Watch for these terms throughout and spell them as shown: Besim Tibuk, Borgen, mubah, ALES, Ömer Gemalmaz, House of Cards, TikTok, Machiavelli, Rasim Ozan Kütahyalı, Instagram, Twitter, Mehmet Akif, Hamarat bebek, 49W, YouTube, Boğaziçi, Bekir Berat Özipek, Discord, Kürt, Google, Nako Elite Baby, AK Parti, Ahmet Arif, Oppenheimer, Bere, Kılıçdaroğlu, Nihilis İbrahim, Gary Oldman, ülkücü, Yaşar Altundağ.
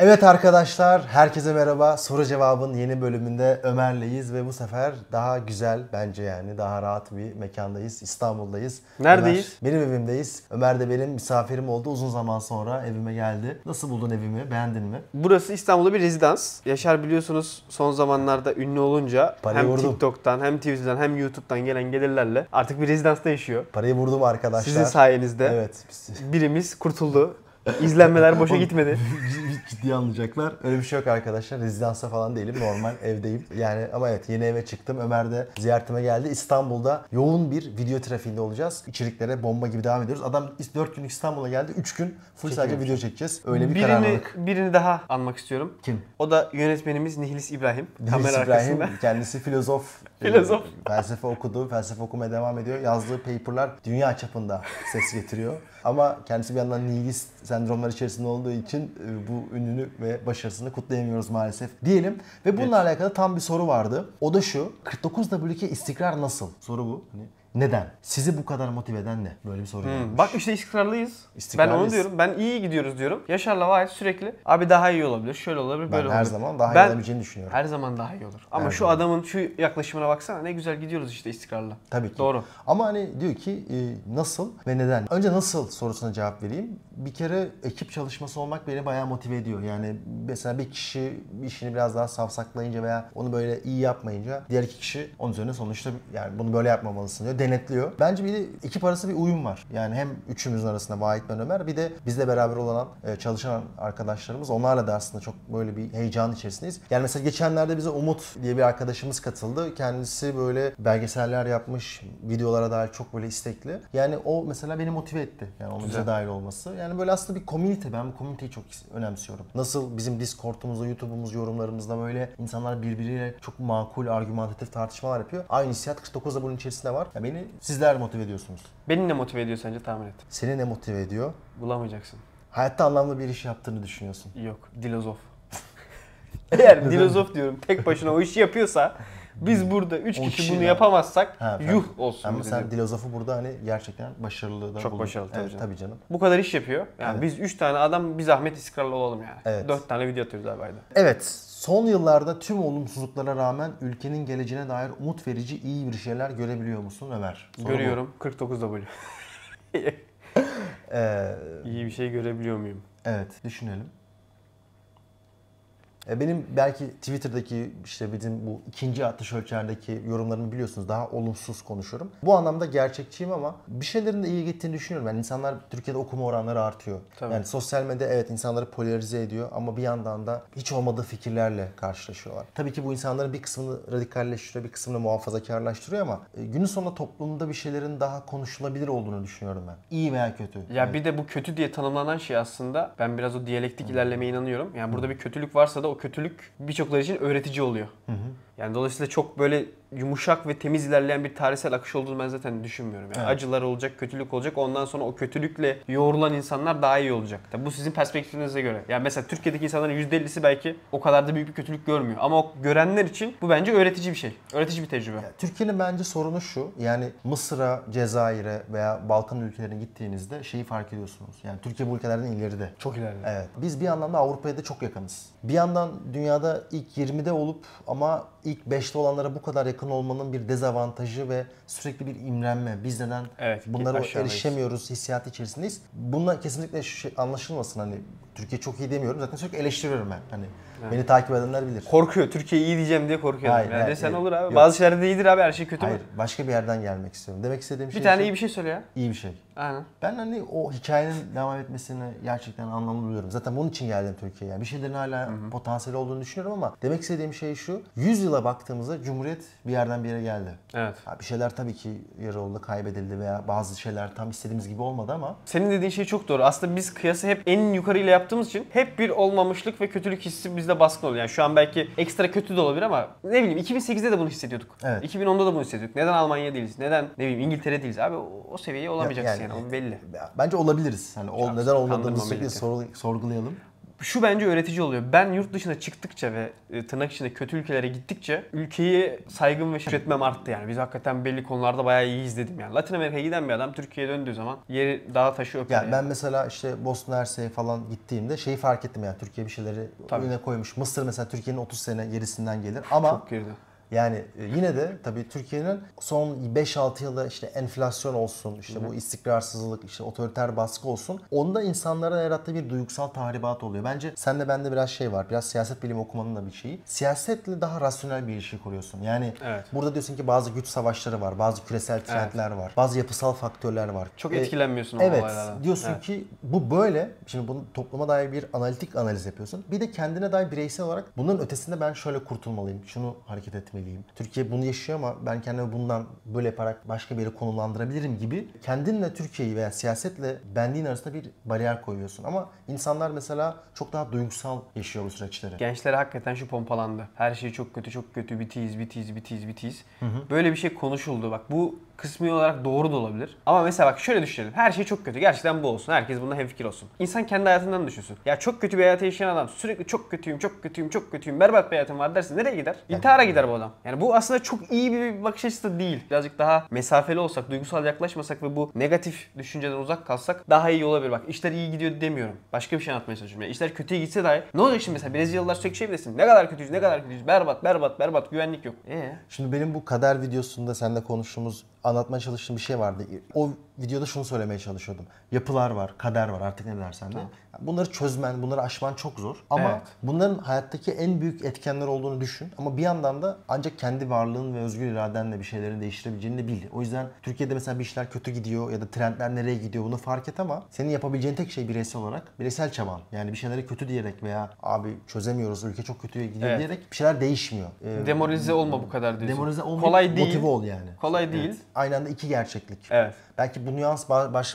Evet arkadaşlar, herkese merhaba. Soru Cevabın yeni bölümünde Ömer'leyiz ve bu sefer daha güzel bence, yani daha rahat bir mekandayız. İstanbul'dayız. Neredeyiz? Ömer, benim evimdeyiz. Ömer de benim misafirim oldu. Uzun zaman sonra evime geldi. Nasıl buldun evimi? Beğendin mi? Burası İstanbul'da bir rezidans. Yaşar biliyorsunuz son zamanlarda ünlü olunca parayı hem vurdum. TikTok'tan hem Twitter'dan hem YouTube'dan gelen gelirlerle artık bir rezidansta yaşıyor. Parayı vurdum arkadaşlar. Sizin sayenizde. Evet. Birimiz kurtuldu. İzlenmeler boşa gitmedi. Ciddi anlayacaklar. Öyle bir şey yok arkadaşlar. Rezidansa falan değilim. Normal evdeyim. Yani ama evet, yeni eve çıktım. Ömer de ziyaretime geldi. İstanbul'da yoğun bir video trafiğinde olacağız. İçeriklere bomba gibi devam ediyoruz. Adam 4 günlük İstanbul'a geldi. 3 gün full sadece video çekeceğiz. Öyle bir karar aldık. Birini daha anmak istiyorum. Kim? O da yönetmenimiz Nihilis İbrahim. Nihilis İbrahim kendisi filozof. Filozof. Felsefe okudu. Felsefe okumaya devam ediyor. Yazdığı paperlar dünya çapında ses getiriyor. Ama kendisi bir yandan nihilist sendromlar içerisinde olduğu için bu ününü ve başarısını kutlayamıyoruz maalesef diyelim. Ve bununla alakalı tam bir soru vardı. O da şu: 49W istikrar nasıl? Soru bu. Hani neden? Sizi bu kadar motive eden ne? Böyle bir soru gelmiş. Bak işte istikrarlıyız. Ben onu diyorum. Ben iyi gidiyoruz diyorum. Yaşar'la Vahit sürekli abi daha iyi olabilir, şöyle olabilir, böyle olabilir. Ben her zaman daha iyi olabileceğini düşünüyorum. Her zaman daha iyi olur. Ama şu adamın şu yaklaşımına baksana, ne güzel gidiyoruz işte istikrarla. Tabii ki. Doğru. Ama hani diyor ki nasıl ve neden? Önce nasıl sorusuna cevap vereyim. Bir kere ekip çalışması olmak beni bayağı motive ediyor. Yani mesela bir kişi işini biraz daha savsaklayınca veya onu böyle iyi yapmayınca diğer iki kişi onun üzerine sonuçta yani bunu böyle yapmamalısın diyor, denetliyor. Bence bir de ekip arası bir uyum var. Yani hem üçümüzün arasında Vahit ve Ömer, bir de bizle beraber olan çalışan arkadaşlarımız, onlarla da aslında çok böyle bir heyecan içerisindeyiz. Yani mesela geçenlerde bize Umut diye bir arkadaşımız katıldı. Kendisi böyle belgeseller yapmış, videolara dair çok böyle istekli. Yani o mesela beni motive etti. Yani onun bize dahil olması. Yani böyle aslında bir komünite. Ben bu komüniteyi çok önemsiyorum. Nasıl bizim Discord'umuzda, YouTube'umuz, yorumlarımızda böyle insanlar birbiriyle çok makul, argümantatif tartışmalar yapıyor. Aynı hissiyat 49'da bunun içerisinde var. Yani beni sizler motive ediyorsunuz. Beni ne motive ediyor sence, tahmin et. Seni ne motive ediyor? Bulamayacaksın. Hayatta anlamlı bir iş yaptığını düşünüyorsun. Yok. Dilozof. Eğer dilozof diyorum tek başına o işi yapıyorsa, biz burada 3 kişi bunu yapamazsak yuh olsun. Ama sen dilozofu burada hani gerçekten başarılı da. Çok başarılı tabii, evet, canım. Tabii canım. Bu kadar iş yapıyor. Yani evet, biz 3 tane adam bir zahmet istikrarlı olalım yani. Evet. 4 tane video atıyoruz abi ayda. Evet. Son yıllarda tüm olumsuzluklara rağmen ülkenin geleceğine dair umut verici iyi bir şeyler görebiliyor musun Ömer? Soru görüyorum. 49W. İyi bir şey görebiliyor muyum? Evet. Düşünelim. Benim belki Twitter'daki işte bizim bu ikinci atış ölçerdeki yorumlarımı biliyorsunuz, daha olumsuz konuşuyorum. Bu anlamda gerçekçiyim ama bir şeylerin de iyi gittiğini düşünüyorum. Yani insanlar, Türkiye'de okuma oranları artıyor. Tabii. Yani sosyal medya evet insanları polarize ediyor ama bir yandan da hiç olmadığı fikirlerle karşılaşıyorlar. Tabii ki bu insanların bir kısmını radikalleştiriyor, bir kısmını muhafazakarlaştırıyor ama günün sonunda toplumda bir şeylerin daha konuşulabilir olduğunu düşünüyorum ben. İyi veya kötü. Ya evet, bir de bu kötü diye tanımlanan şey aslında, ben biraz o diyalektik ilerlemeye inanıyorum. Yani burada bir kötülük varsa da o kötülük birçokları için öğretici oluyor. Hı hı. Yani dolayısıyla çok böyle yumuşak ve temiz ilerleyen bir tarihsel akış olduğunu ben zaten düşünmüyorum. Yani evet, acılar olacak, kötülük olacak. Ondan sonra o kötülükle yoğrulan insanlar daha iyi olacak. Tabii bu sizin perspektifinize göre. Yani mesela Türkiye'deki insanların %50'si belki o kadar da büyük bir kötülük görmüyor. Ama o görenler için bu bence öğretici bir şey. Öğretici bir tecrübe. Türkiye'nin bence sorunu şu. Yani Mısır'a, Cezayir'e veya Balkan ülkelerine gittiğinizde şeyi fark ediyorsunuz. Yani Türkiye bu ülkelerden ileride. Çok ileride. Evet. Biz bir anlamda Avrupa'ya da çok yakınız. Bir yandan dünyada ilk 20'de olup ama ilk 5'te olanlara bu kadar yakın olmanın bir dezavantajı ve sürekli bir imrenme. Biz neden evet, bunlara erişemiyoruz hissiyatı içerisindeyiz. Bununla kesinlikle şu şey anlaşılmasın, hani Türkiye çok iyi demiyorum. Zaten sürekli eleştiriyorum ben. Hani evet, beni takip edenler bilir. Korkuyor. Türkiye iyi diyeceğim diye korkuyor. Hayır, yani sen olur abi. Yok. Bazı şeylerde iyidir abi, her şey kötü mü? Hayır. Başka bir yerden gelmek istiyorum. Demek istediğim şey... Bir tane iyi bir şey söyle ya. İyi bir şey. Aynen. Ben hani o hikayenin devam etmesini gerçekten anlamlı buluyorum. Zaten bunun için geldim Türkiye'ye. Yani bir şeylerin hala potansiyeli olduğunu düşünüyorum ama demek istediğim şey şu. 100 yıla baktığımızda Cumhuriyet bir yerden bir yere geldi. Evet. Bir şeyler tabii ki yarı oldu, kaybedildi veya bazı şeyler tam istediğimiz gibi olmadı ama... Senin dediğin şey çok doğru. Aslında biz kıyası hep en yukarıyla yaptığımız için hep bir olmamışlık ve kötülük hissi bizde baskın oluyor. Yani şu an belki ekstra kötü de olabilir ama ne bileyim 2008'de de bunu hissediyorduk. Evet. 2010'da da bunu hissediyorduk. Neden Almanya değiliz? Neden ne bileyim İngiltere değiliz? Abi o seviyeye olamayacaksın yani. Belli. Bence olabiliriz. Hani neden olmadığımızı sorgulayalım. şu bence öğretici oluyor. Ben yurt dışına çıktıkça ve tırnak içinde kötü ülkelere gittikçe ülkeyi saygım ve şükretmem arttı yani. Biz hakikaten belli konularda bayağı iyi izledim yani. Latin Amerika'ya giden bir adam Türkiye'ye döndüğü zaman yeri daha taşı öpüyor. Yani ben mesela işte Bosna Hersek'e falan gittiğimde şeyi fark ettim yani, Türkiye bir şeyleri önüne koymuş. Mısır mesela Türkiye'nin 30 sene gerisinden gelir ama çok geride. Yani yine de tabii Türkiye'nin son 5-6 yılda işte enflasyon olsun, işte bu istikrarsızlık, işte otoriter baskı olsun, onda insanlara yarattığı bir duygusal tahribat oluyor. Bence sende bende biraz şey var, biraz siyaset bilimi okumanın da bir şeyi. Siyasetle daha rasyonel bir ilişki kuruyorsun. Yani burada diyorsun ki bazı güç savaşları var, bazı küresel trendler var, bazı yapısal faktörler var. Çok etkilenmiyorsun o olaylardan. Evet, diyorsun ki bu böyle. Şimdi bunu topluma dair bir analitik analiz yapıyorsun. Bir de kendine dair bireysel olarak bunun ötesinde ben şöyle kurtulmalıyım, şunu hareket etmeliyim. Türkiye bunu yaşıyor ama ben kendimi bundan böyle yaparak başka bir yere konumlandırabilirim gibi kendinle Türkiye'yi veya siyasetle benliğin arasında bir bariyer koyuyorsun. Ama insanlar mesela çok daha duygusal yaşıyor bu süreçleri. Gençlere hakikaten şu pompalandı. Her şey çok kötü, çok kötü, bitiyiz. Böyle bir şey konuşuldu. Bak bu kısmi olarak doğru da olabilir. Ama mesela bak şöyle düşünelim. Her şey çok kötü. Gerçekten bu olsun. Herkes bundan hemfikir olsun. İnsan kendi hayatından düşünsün. Ya çok kötü bir hayatı yaşayan adam sürekli çok kötüyüm, berbat bir hayatım var dersin. Nereye gider? İntihara gider bu adam. Yani bu aslında çok iyi bir bakış açısı da değil. Birazcık daha mesafeli olsak, duygusal yaklaşmasak ve bu negatif düşünceden uzak kalsak daha iyi olabilir. Bak işler iyi gidiyor demiyorum. Başka bir şey anlatmaya çalışıyorum. Yani işler kötüye gitse dahi ne olacak şimdi mesela? Brezilyalılar sürekli şey bilesin. Ne kadar kötüyüz. Berbat. Güvenlik yok. Şimdi benim bu kader videosunda seninle konuştuğumuz, anlatmaya çalıştığım bir şey vardı. O videoda şunu söylemeye çalışıyordum. Yapılar var, kader var, artık ne dersen de. Bunları çözmen, bunları aşman çok zor. Ama bunların hayattaki en büyük etkenler olduğunu düşün. Ama bir yandan da ancak kendi varlığın ve özgür iradenle bir şeyleri değiştirebileceğini de bil. O yüzden Türkiye'de mesela bir işler kötü gidiyor ya da trendler nereye gidiyor bunu fark et ama senin yapabileceğin tek şey bireysel olarak bireysel çaban. Yani bir şeyleri kötü diyerek veya abi çözemiyoruz, ülke çok kötüye gidiyor diyerek bir şeyler değişmiyor. Demoralize olma bu kadar diyorsun. Demoralize olma, kolay değil. Motive ol yani. Kolay değil. Aynı anda iki gerçeklik. Belki bu nüans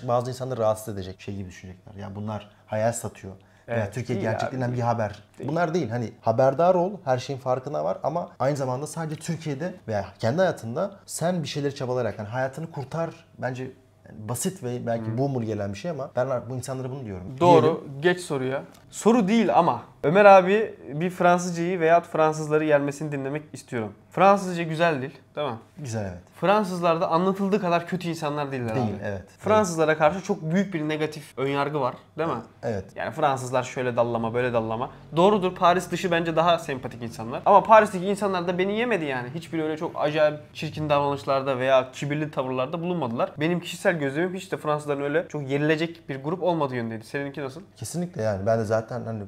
bazı insanları rahatsız edecek şey gibi düşünecekler. Yani bunlar hayal satıyor. Yani Türkiye gerçekliğinden bir haber. Bunlar değil. Hani haberdar ol, her şeyin farkına var ama aynı zamanda sadece Türkiye'de veya kendi hayatında sen bir şeyleri çabalayarak yani hayatını kurtar bence. Yani basit ve belki boomer gelen bir şey ama ben bu insanlara bunu diyorum. Doğru. Geç soruya. Soru değil ama Ömer abi bir Fransızcayı veyahut Fransızları gelmesini dinlemek istiyorum. Fransızca güzel dil, değil mi? Güzel, evet. Fransızlar da anlatıldığı kadar kötü insanlar değiller abi. Değil, evet. Fransızlara karşı çok büyük bir negatif önyargı var, değil mi? Evet. Yani Fransızlar şöyle dallama, böyle dallama. Doğrudur, Paris dışı bence daha sempatik insanlar. Ama Paris'teki insanlar da beni yemedi yani. Hiçbir öyle çok acayip çirkin davranışlarda veya kibirli tavırlarda bulunmadılar. Benim kişisel gözlemim hiç de Fransızların öyle çok yerilecek bir grup olmadığı yönündeydi. Seninki nasıl? Kesinlikle yani. Ben de zaten hani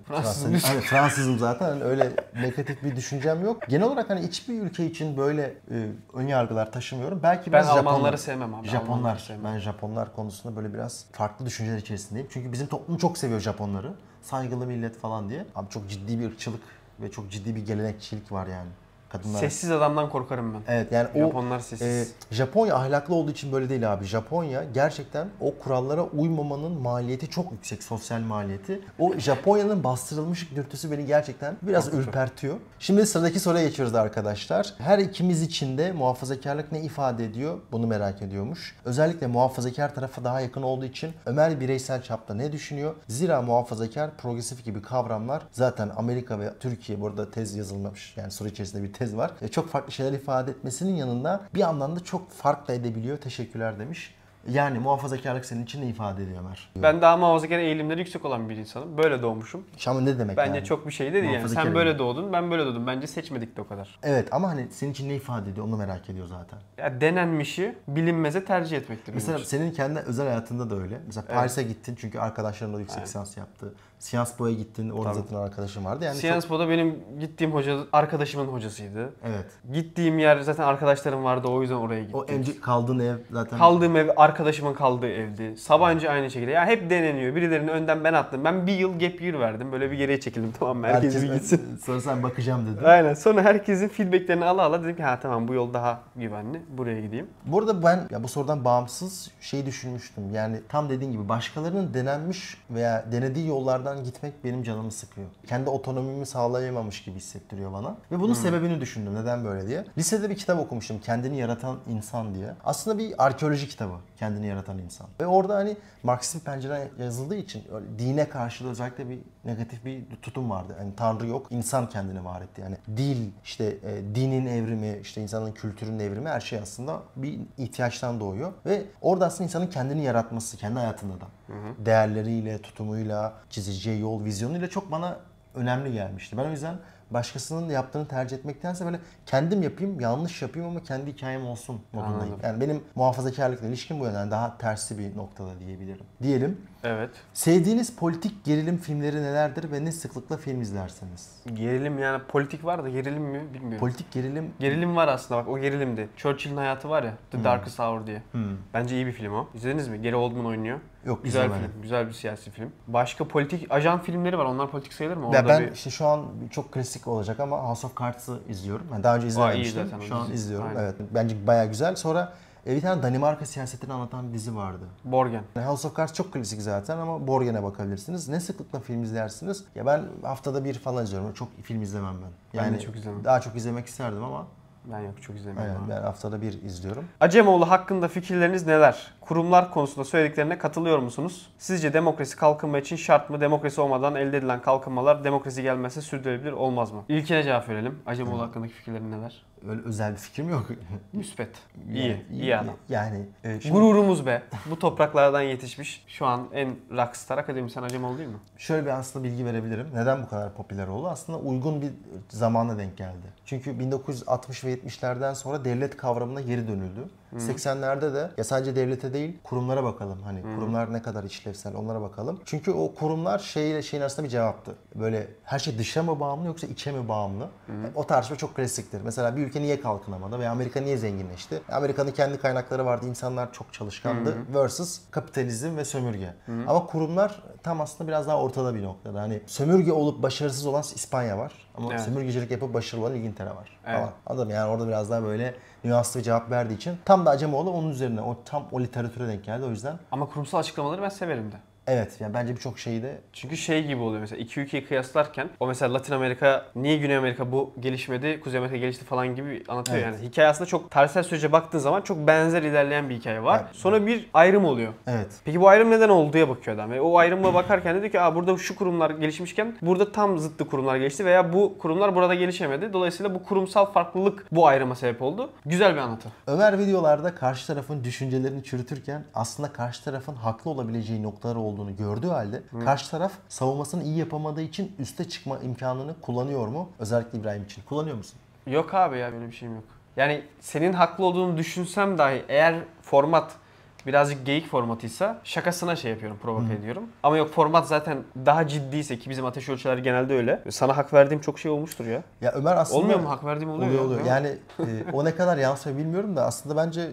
Fransızım zaten. Hani öyle negatif bir düşüncem yok. Genel olarak hani hiçbir ülke için böyle ön yargılar taşımıyorum. Belki ben Almanları sevmem abi. Ben Japonlar konusunda böyle biraz farklı düşünceler içerisindeyim. Çünkü bizim toplum çok seviyor Japonları. Saygılı millet falan diye. Abi çok ciddi bir ırkçılık ve çok ciddi bir gelenekçilik var yani. Kadınlar. Sessiz adamdan korkarım ben. Evet yani Japonlar sessiz. Japonya ahlaklı olduğu için böyle değil abi. Japonya gerçekten o kurallara uymamanın maliyeti çok yüksek, sosyal maliyeti. O Japonya'nın bastırılmış dürtüsü beni gerçekten biraz ürpertiyor. Şimdi sıradaki soruya geçiyoruz arkadaşlar. Her ikimiz için de muhafazakarlık ne ifade ediyor? Bunu merak ediyormuş. Özellikle muhafazakar tarafa daha yakın olduğu için Ömer bireysel çapta ne düşünüyor? Zira muhafazakar, progresif gibi kavramlar zaten Amerika ve Türkiye, burada tez yazılmamış yani soru içerisinde bir tez var. Çok farklı şeyler ifade etmesinin yanında bir anlamda çok farklı edebiliyor. Teşekkürler demiş. Yani muhafazakarlık senin için ne ifade ediyor Ömer? Ben daha muhafazakar eğilimleri yüksek olan bir insanım. Böyle doğmuşum. Ama ne demek bence yani? Bence çok bir şey de değil yani. Sen böyle doğdun, ben böyle doğdum. Bence seçmedik de o kadar. Evet ama hani senin için ne ifade ediyor onu merak ediyor zaten. Ya denenmişi bilinmeze tercih etmektir. Mesela senin kendi özel hayatında da öyle. Mesela Paris'e gittin çünkü arkadaşların da yüksek lisans yaptı. Sciences Po'ya gittin, orada zaten arkadaşım vardı. Yani Sciences Po'da benim gittiğim hoca arkadaşımın hocasıydı. Gittiğim yer zaten arkadaşlarım vardı, o yüzden oraya gittim. O kaldığın ev zaten. Kaldığım ev arkadaşımın kaldığı evdi. Sabancı aynı şekilde. Yani hep deneniyor. Birilerinin önden ben attım. Ben bir yıl gap year verdim. Böyle bir geriye çekildim. Tamam mı? Herkes bir gitsin. Sonra sen bakacağım dedim. Aynen. Sonra herkesin feedbacklerini ala dedim ki ha tamam bu yol daha güvenli. Buraya gideyim. Burada ben bu sorudan bağımsız şeyi düşünmüştüm. Yani tam dediğin gibi başkalarının denenmiş veya denediği yollardan gitmek benim canımı sıkıyor. Kendi otonomimi sağlayamamış gibi hissettiriyor bana. Ve bunun sebebini düşündüm. Neden böyle diye. Lisede bir kitap okumuştum. Kendini Yaratan İnsan diye. Aslında bir arkeoloji kitabı. Kendini Yaratan İnsan. Ve orada hani Marksist bir pencereden yazıldığı için dine karşı da özellikle bir negatif bir tutum vardı. Yani Tanrı yok, insan kendini var etti. Yani dil, işte dinin evrimi, işte insanın kültürünün evrimi, her şey aslında bir ihtiyaçtan doğuyor. Ve orada aslında insanın kendini yaratması, kendi hayatında da. Hı-hı. Değerleriyle, tutumuyla, çizeceği yol, vizyonuyla çok bana önemli gelmişti. Ben o yüzden başkasının yaptığını tercih etmektense böyle kendim yapayım, yanlış yapayım ama kendi hikayem olsun modundayım. Anladım. Yani benim muhafazakarlıkla ilişkim bu yönden daha tersi bir noktada diyebilirim. Diyelim. Evet. Sevdiğiniz politik gerilim filmleri nelerdir ve ne sıklıkla film izlersiniz? Gerilim, yani politik var da gerilim mi bilmiyorum. Politik gerilim... Gerilim var aslında, bak o gerilimdi. Churchill'in hayatı var ya, The Darkest Hour diye. Bence iyi bir film o. İzlediniz mi? Gary Oldman oynuyor. Yok, güzel film. Yani. Güzel bir siyasi film. Başka politik ajan filmleri var. Onlar politik sayılır mı? Orada ben bir... işte şu an çok klasik olacak ama House of Cards'ı izliyorum. Yani daha önce izlememiştim. Şu an izliyorum. Aynen. Evet. Bence bayağı güzel. Sonra bir tane Danimarka siyasetini anlatan bir dizi vardı. Borgen. House of Cards çok klasik zaten ama Borgen'e bakabilirsiniz. Ne sıklıkla film izlersiniz? Ya ben haftada bir falan izliyorum. Çok film izlemem ben. Yani ben de çok izlemem. Daha çok izlemek isterdim ama. Ben yok, çok izlemiyorum. Aynen, ben haftada bir izliyorum. Acemoğlu hakkında fikirleriniz neler? Kurumlar konusunda söylediklerine katılıyor musunuz? Sizce demokrasi kalkınma için şart mı? Demokrasi olmadan elde edilen kalkınmalar demokrasi gelmezse sürdürülebilir olmaz mı? İlkine cevap verelim. Acemoğlu hakkındaki fikirlerin neler? Öyle özel bir fikrim yok. Müspet. İyi adam. Yani şimdi... Gururumuz be. Bu topraklardan yetişmiş şu an en rockstar akademisyen Acemoğlu değil mi? Şöyle bir aslında bilgi verebilirim. Neden bu kadar popüler oldu? Aslında uygun bir zamana denk geldi. Çünkü 1960 ve 70'lerden sonra devlet kavramına geri dönüldü. 80'lerde de ya sadece devlete değil kurumlara bakalım. Hani kurumlar ne kadar işlevsel, onlara bakalım. Çünkü o kurumlar şeyin arasında bir cevaptı. Böyle her şey dışa mı bağımlı yoksa içe mi bağımlı? Yani o tartışma çok klasiktir. Mesela bir ülke niye kalkınamadı veya Amerika niye zenginleşti? Amerika'nın kendi kaynakları vardı. İnsanlar çok çalışkandı versus kapitalizm ve sömürge. Ama kurumlar tam aslında biraz daha ortada bir noktada. Hani sömürge olup başarısız olan İspanya var. Ama sömürgecilik yapıp başarılı olan İngiltere var. Evet. Anladın mı? Yani orada biraz daha böyle nüanslı cevap verdiği için tam da Acemoğlu onun üzerine, o literatüre denk geldi o yüzden. Ama kurumsal açıklamaları ben severim de. Evet, yani bence birçok şeyi de... Çünkü şey gibi oluyor mesela, iki ülkeyi kıyaslarken o mesela Latin Amerika, niye Güney Amerika bu gelişmedi, Kuzey Amerika gelişti falan gibi anlatıyor yani. Hikaye aslında çok tarihsel sürece baktığın zaman çok benzer ilerleyen bir hikaye var. Evet. Sonra bir ayrım oluyor. Evet. Peki bu ayrım neden olduğuya bakıyor adam. Ve o ayrıma bakarken dedi ki burada şu kurumlar gelişmişken burada tam zıttı kurumlar gelişti veya bu kurumlar burada gelişemedi. Dolayısıyla bu kurumsal farklılık bu ayrıma sebep oldu. Güzel bir anlatı. Ömer videolarda karşı tarafın düşüncelerini çürütürken aslında karşı tarafın haklı olabileceği noktalar oldu. Olduğunu gördüğü halde karşı taraf savunmasını iyi yapamadığı için üste çıkma imkanını kullanıyor mu? Özellikle İbrahim için. Kullanıyor musun? Yok abi ya, böyle bir şeyim yok. Yani senin haklı olduğunu düşünsem dahi eğer format birazcık geyik formatıysa şakasına şey yapıyorum, provoke ediyorum. Ama yok, format zaten daha ciddiyse ki bizim ateş ölçüler genelde öyle. Sana hak verdiğim çok şey olmuştur ya. Ya Ömer aslında... Olmuyor mu? Hak verdiğim oluyor. Yani o ne kadar yansıyor bilmiyorum da aslında bence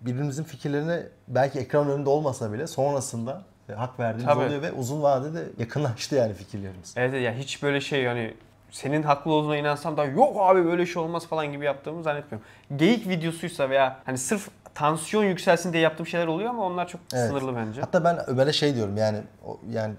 birbirimizin fikirlerine belki ekran önünde olmasa bile sonrasında hak verdiğimiz oluyor ve uzun vadede yakınlaştı yani fikirlerimiz. Evet ya, yani hiç böyle şey yani senin haklı olduğuna inansam da yok abi böyle şey olmaz falan gibi yaptığımı zannetmiyorum. Geyik videosuysa veya hani sırf tansiyon yükselsin diye yaptığım şeyler oluyor ama onlar çok sınırlı bence. Hatta ben Ömer'e şey diyorum yani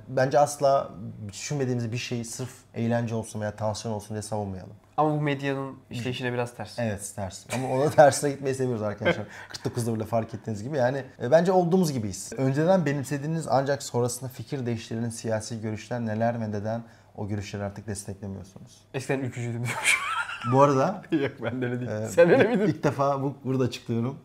bence asla düşünmediğimiz bir şeyi sırf eğlence olsun veya tansiyon olsun diye savunmayalım. Ama bu medyanın işleyişine biraz ters. Evet, ters. Ama ona tersine gitmeyi seviyoruz arkadaşlar. 49'da böyle fark ettiğiniz gibi. Yani bence olduğumuz gibiyiz. Önceden benimsediğiniz ancak sonrasında fikir değiştiren siyasi görüşler neler ve neden o görüşleri artık desteklemiyorsunuz? Eskiden ülkücüydüm diyormuş. Bu arada... Yok, ben de öyle değilim. Sen öyle miydin? İlk defa burada açıklıyorum.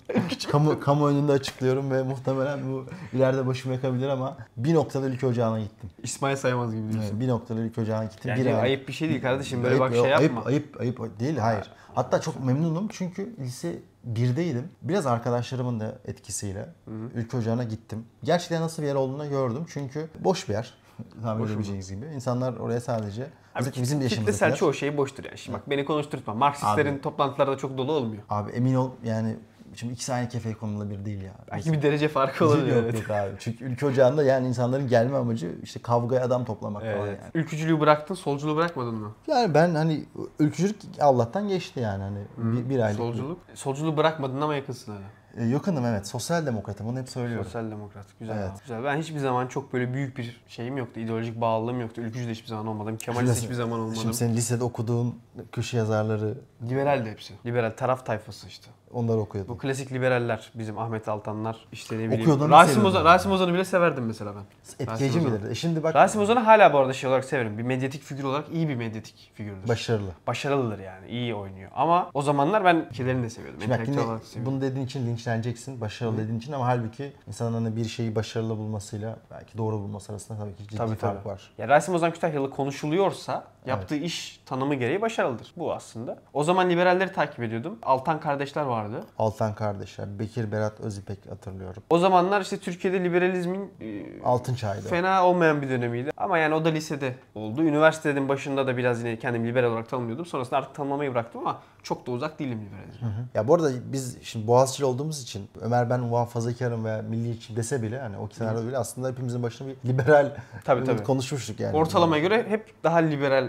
Kamu önünde açıklıyorum ve muhtemelen bu ileride başımı yakabilir ama bir noktada Ülkü Ocağı'na gittim. İsmail Saymaz gibi diyorsun. Evet, bir noktada Ülkü Ocağı'na gittim. Yani ayıp bir şey değil kardeşim. Böyle ayıp, bak şey yapma. Ayıp değil, hayır. Hatta çok memnunum çünkü lise 1'deydim. Biraz arkadaşlarımın da etkisiyle Ülkü Ocağı'na gittim. Gerçekten nasıl bir yer olduğunu gördüm çünkü boş bir yer. Tahmin edebileceğiniz gibi. İnsanlar oraya sadece... Bizim kitlesel çoğu şey boştur yani. Şimdi bak, beni konuşturtma. Marksistlerin toplantılarda çok dolu olmuyor. Abi emin ol yani... Şimdi ikisi aynı kefeye konulabilir değil ya. Belki bir derece farkı olabilir. Yok abi. Çünkü Ülkü Ocağı'nda yani insanların gelme amacı işte kavgaya adam toplamak falan yani. Ülkücülüğü bıraktın, solculuğu bırakmadın mı? Yani ben hani ülkücülük Allah'tan geçti yani hani bir aylık. Solculuk? Solculuğu bırakmadın ama yakınsın hala. Yok hanım, evet. Sosyal demokratım. Bunu hep söylüyorum. Sosyal demokrat. Güzel. Evet. Güzel. Ben hiçbir zaman çok böyle büyük bir şeyim yoktu. İdeolojik bağlılığım yoktu. Ülkücü de hiçbir zaman olmadım. Kemalist hiçbir zaman olmadım. Şimdi senin lisede okuduğun köşe yazarları... Liberal de hepsi. Liberal taraf tayfası işte. Onları okuyordum. Bu klasik liberaller, bizim Ahmet Altanlar, işte ne bileyim. Okuyordum. Rasim Ozan'ı bile severdim mesela ben. Etkileyici midir? Şimdi bak. Rasim Ozan'ı hala bu arada şey olarak severim. Bir medyatik figür olarak iyi bir medyatik figürdür. Başarılı. Başarılıdır yani. İyi oynuyor. Ama o zamanlar ben şeylerini de seviyordum. Entelektüel olarak seviyordum. Bunu dediğin için linçleneceksin. Başarılı dediğin için, ama halbuki insanların bir şeyi başarılı bulmasıyla belki doğru bulması arasında tabii ki ciddi fark var. Ya Rasim Ozan Kütahyalı konuşuluyorsa yaptığı iş tanımı gereği başarılıdır. Bu aslında. O zaman liberalleri takip ediyordum. Altan kardeşler vardı. Altan kardeşler, Bekir Berat Özipek hatırlıyorum. O zamanlar işte Türkiye'de liberalizmin altın çağıydı. Fena olmayan bir dönemiydi. Ama yani o da lisede oldu. Üniversitenin başında da biraz yine kendimi liberal olarak tanımlıyordum. Sonrasında artık tanımlamayı bıraktım ama çok da uzak değilim liberalizme. Ya bu arada biz şimdi Boğaziçi'li olduğumuz için Ömer, ben muhafazakarım veya milliyetçi dese bile, hani o kenarda bile aslında hepimizin başına bir liberal konuşmuştuk yani. Ortalamaya göre hep daha liberal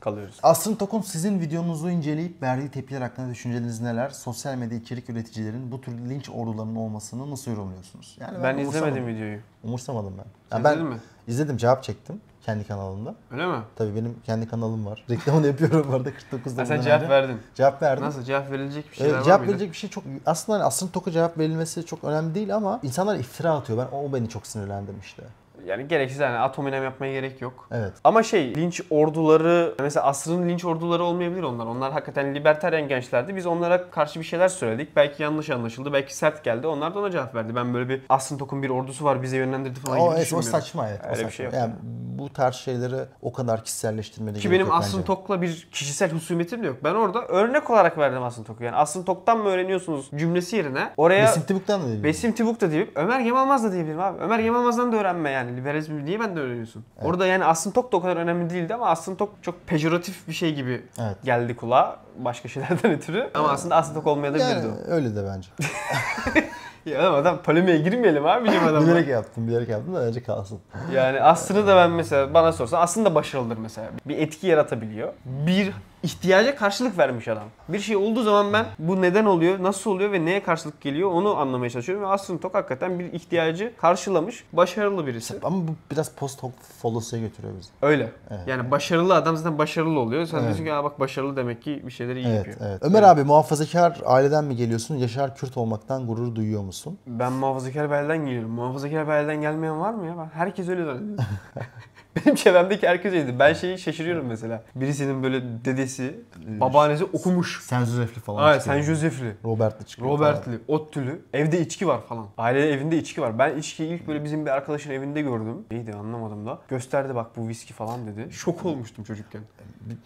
kalıyoruz. Asrın Tok'un sizin videonuzu inceleyip verdiği tepkiler hakkında düşünceleriniz neler? Sosyal medya içerik üreticilerin bu tür linç ordularının olmasını nasıl yorumluyorsunuz? Yani ben izlemedim videoyu. Umursamadım ben. Yani ben mi? İzledim, cevap çektim kendi kanalımda. Öyle mi? Tabii benim kendi kanalım var. Reklamını yapıyorum bu arada 49'da. Sen cevap verdin. Cevap verdim. Nasıl? Cevap verilecek bir şey var mıydı? Cevap verilecek bir şey çok... Aslında hani Asrın Tok'a cevap verilmesi çok önemli değil ama insanlar iftira atıyor. O beni çok sinirlendirmişti. Yani gereksiz, yani atom inem yapmaya gerek yok. Evet. Ama şey, linç orduları, mesela Asrın linç orduları olmayabilir onlar. Onlar hakikaten libertaryen gençlerdi. Biz onlara karşı bir şeyler söyledik. Belki yanlış anlaşıldı. Belki sert geldi. Onlar da ona cevap verdi. Ben böyle bir Asrın Tok'un bir ordusu var bize yönlendirdi falan gibi düşünmüyorum. O saçma, evet. Öyle o saçma. Bir şey yok. Yani bu tarz şeyleri o kadar kişiselleştirmeli. Ki benim Asrın Tok'la bir kişisel husumetim de yok. Ben orada örnek olarak verdim Asrın Tok'u. Yani Asrın Tok'tan mı öğreniyorsunuz cümlesi yerine oraya Besim Tibuk'tan da diyebilirim. Besim Tibuk da diyebilirim. Ömer Gemalmaz da diyebilirim abi. Ömer Gemalmaz'dan da öğrenme yani. Liberalizmi niye benden öğreniyorsun? Evet. Orada yani Asrın Tok da o kadar önemli değildi ama Asrın Tok çok pejoratif bir şey gibi geldi kulağa. Başka şeylerden ötürü. Ama aslında Asrın Tok olmaya da bilirdi o. Öyle de bence. Ya adam, polemiğe girmeyelim abicim adamla. Bilerek yaptım da önce kalsın. Yani Asrın'ı da ben mesela, bana sorsan aslında başarılıdır mesela. Bir etki yaratabiliyor. Bir ihtiyaca karşılık vermiş adam. Bir şey olduğu zaman ben bu neden oluyor, nasıl oluyor ve neye karşılık geliyor onu anlamaya çalışıyorum. Ve Asrın Tok hakikaten bir ihtiyacı karşılamış, başarılı birisi. Ama bu biraz post hoc fallos'a götürüyor bizi. Öyle. Evet, yani başarılı adam zaten başarılı oluyor. Sen diyorsun ki bak başarılı demek ki bir şeyleri iyi yapıyor. Evet. Ömer abi, muhafazakar aileden mi geliyorsun? Yaşar Kürt olmaktan gurur duyuyor musun? Ben muhafazakar bir aileden geliyorum. Muhafazakar bir aileden gelmeyen var mı ya? Herkes öyle zannediyor. Benim çevremdeki herkes öyleydi. Ben şeyi şaşırıyorum mesela. Birisinin böyle dedesi, babaannesi okumuş. Saint-Joseph'li falan. Evet, Saint-Joseph'li. Robert'li çıkıyor. Robert'li, ODTÜ'lü. Evde içki var falan. Aile evinde içki var. Ben içkiyi ilk böyle bizim bir arkadaşın evinde gördüm. Neydi anlamadım da. Gösterdi, bak bu viski falan dedi. Şok olmuştum çocukken.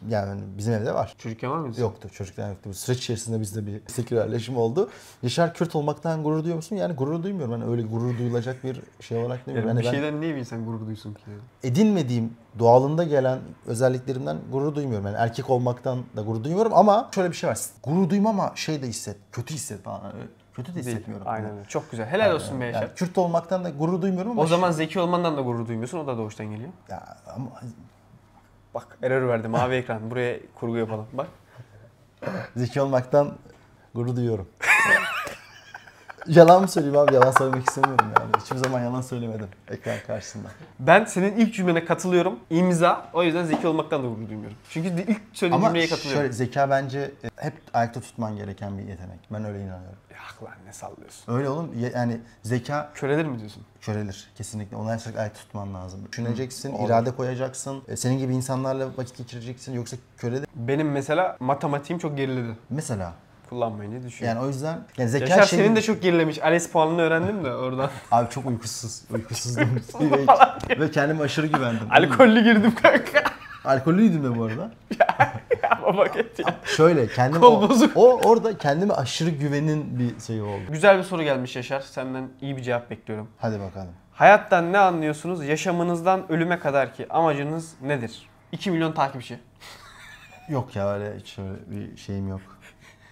Yani bizim evde var. Çocukken var mıydı? Yoktu. Çocukken yoktu. Bu süreç içerisinde bizde bir sekülerleşim oldu. Yaşar Kürt olmaktan gurur duyuyor musun? Yani gurur duymuyorum. Hani öyle gurur duyulacak bir şey olarak değil mi? Yani bir şeyden niye bir insan gurur duysun ki? Edinmediğim, doğalında gelen özelliklerimden gurur duymuyorum. Yani erkek olmaktan da gurur duymuyorum ama şöyle bir şey var. Gurur duymam ama şey de hisset, kötü hisset falan. Kötü de hissetmiyorum. Aynen öyle. Çok güzel. Helal olsun be Yaşar. Yani Kürt olmaktan da gurur duymuyorum ama... O zaman zeki olmandan da gurur duymuyorsun. O da doğuştan geliyor. Ya ama... Bak error verdi. Mavi ekran. Buraya kurgu yapalım. Bak. Zeki olmaktan gurur duyuyorum. Yalan mı söyleyeyim abi? Yalan söylemek istemiyorum yani. Hiçbir zaman yalan söylemedim ekran karşısında. Ben senin ilk cümlene katılıyorum. İmza. O yüzden zeki olmaktan da gurur duymuyorum. Çünkü ilk söylediğin cümleye katılıyorum. Ama şöyle, zeka bence hep ayakta tutman gereken bir yetenek. Ben öyle inanıyorum. Yak lan, ne sallıyorsun? Öyle oğlum. Yani zeka... Körelir mi diyorsun? Körelir. Kesinlikle. Ona her şey ayakta tutman lazım. Düşüneceksin, irade koyacaksın. Senin gibi insanlarla vakit geçireceksin. Yoksa körelir. Benim mesela matematiğim çok geriledi. Mesela? Kullanmayı ne düşünüyorsun? Yani o yüzden... Yani zeka Yaşar senin de çok gerilemiş. ALES puanını öğrendim de oradan. Abi çok uykusuzdum. Ve kendime aşırı güvendim. Alkollü girdim kanka. Alkollüydüm de bu arada. Ama bak et ya. Şöyle kendime orada kendime aşırı güvenin bir şey oldu. Güzel bir soru gelmiş Yaşar. Senden iyi bir cevap bekliyorum. Hadi bakalım. Hayattan ne anlıyorsunuz? Yaşamınızdan ölüme kadar ki amacınız nedir? 2 milyon takipçi. Yok ya, öyle hiç öyle bir şeyim yok.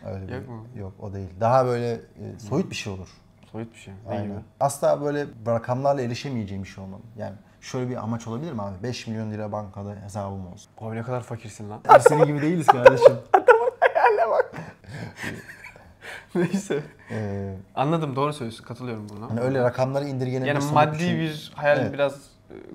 Öyle yok mu? Yok, o değil. Daha böyle soyut bir şey olur. Soyut bir şey. Aynen. Asla böyle rakamlarla erişemeyeceğim bir şey olmalı. Yani şöyle bir amaç olabilir mi abi? 5 milyon lira bankada hesabım olsun. Abi ne kadar fakirsin lan. Senin gibi değiliz kardeşim. Adamın hayaline bak. Neyse. Anladım, doğru söylüyorsun. Katılıyorum buna. Hani öyle rakamları indirgenebilir. Yani maddi bir hayal biraz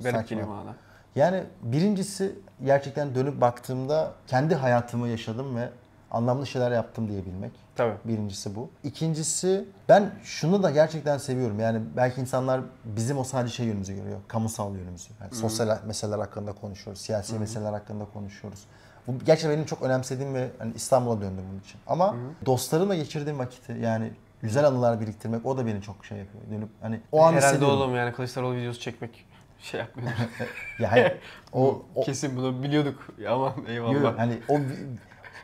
garip geliyor bana. Yani birincisi gerçekten dönüp baktığımda kendi hayatımı yaşadım ve anlamlı şeyler yaptım diyebilmek. Tabii. Birincisi bu. İkincisi, ben şunu da gerçekten seviyorum. Yani belki insanlar bizim o sadece şey yönümüzü görüyor. Kamusal yönümüzü. Yani sosyal meseleler hakkında konuşuyoruz. Siyasi meseleler hakkında konuşuyoruz. Bu gerçekten benim çok önemsediğim ve hani İstanbul'a döndüm bunun için. Ama dostlarımla geçirdiğim vakiti, yani güzel anılar biriktirmek, o da beni çok şey yapıyor. Dönüp hani o an hissediyorum. Herhalde oğlum, yani Kılıçdaroğlu videosu çekmek. Şey yapmıyoruz. Ya hayır. O kesin bunu biliyorduk. Aman eyvallah. Yok, hani o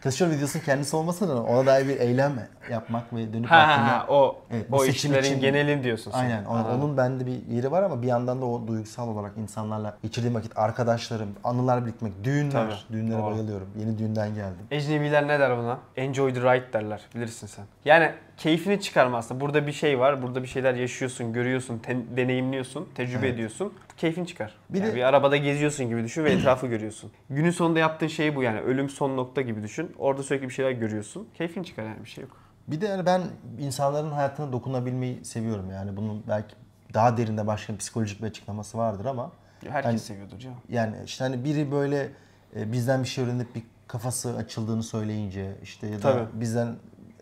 Kılıçdaroğlu videosunun kendisi olmasa da ona dair bir eylem yapmak ve dönüp baktığında o, evet, o işlerin için, genelini diyorsun sen. Aynen. Onun bende bir yeri var ama bir yandan da o duygusal olarak insanlarla geçirdiğim vakit, arkadaşlarım, anılar biriktirmek, düğünler. Tabii. Düğünlere bayılıyorum. Yeni düğünden geldim. Ecnebiler ne der buna? Enjoy the ride derler. Bilirsin sen. Yani keyfini çıkarma aslında. Burada bir şey var. Burada bir şeyler yaşıyorsun, görüyorsun, deneyimliyorsun, tecrübe ediyorsun. Keyfini çıkar. Bir yani de bir arabada geziyorsun gibi düşün ve etrafı görüyorsun. Günün sonunda yaptığın şey bu yani. Ölüm son nokta gibi düşün. Orada sürekli bir şeyler görüyorsun. Keyfini çıkar yani, bir şey yok. Bir de yani ben insanların hayatına dokunabilmeyi seviyorum. Yani bunun belki daha derinde başka bir psikolojik bir açıklaması vardır ama. Herkes hani, seviyordur canım. Yani işte hani biri böyle bizden bir şey öğrenip bir kafası açıldığını söyleyince işte ya da bizden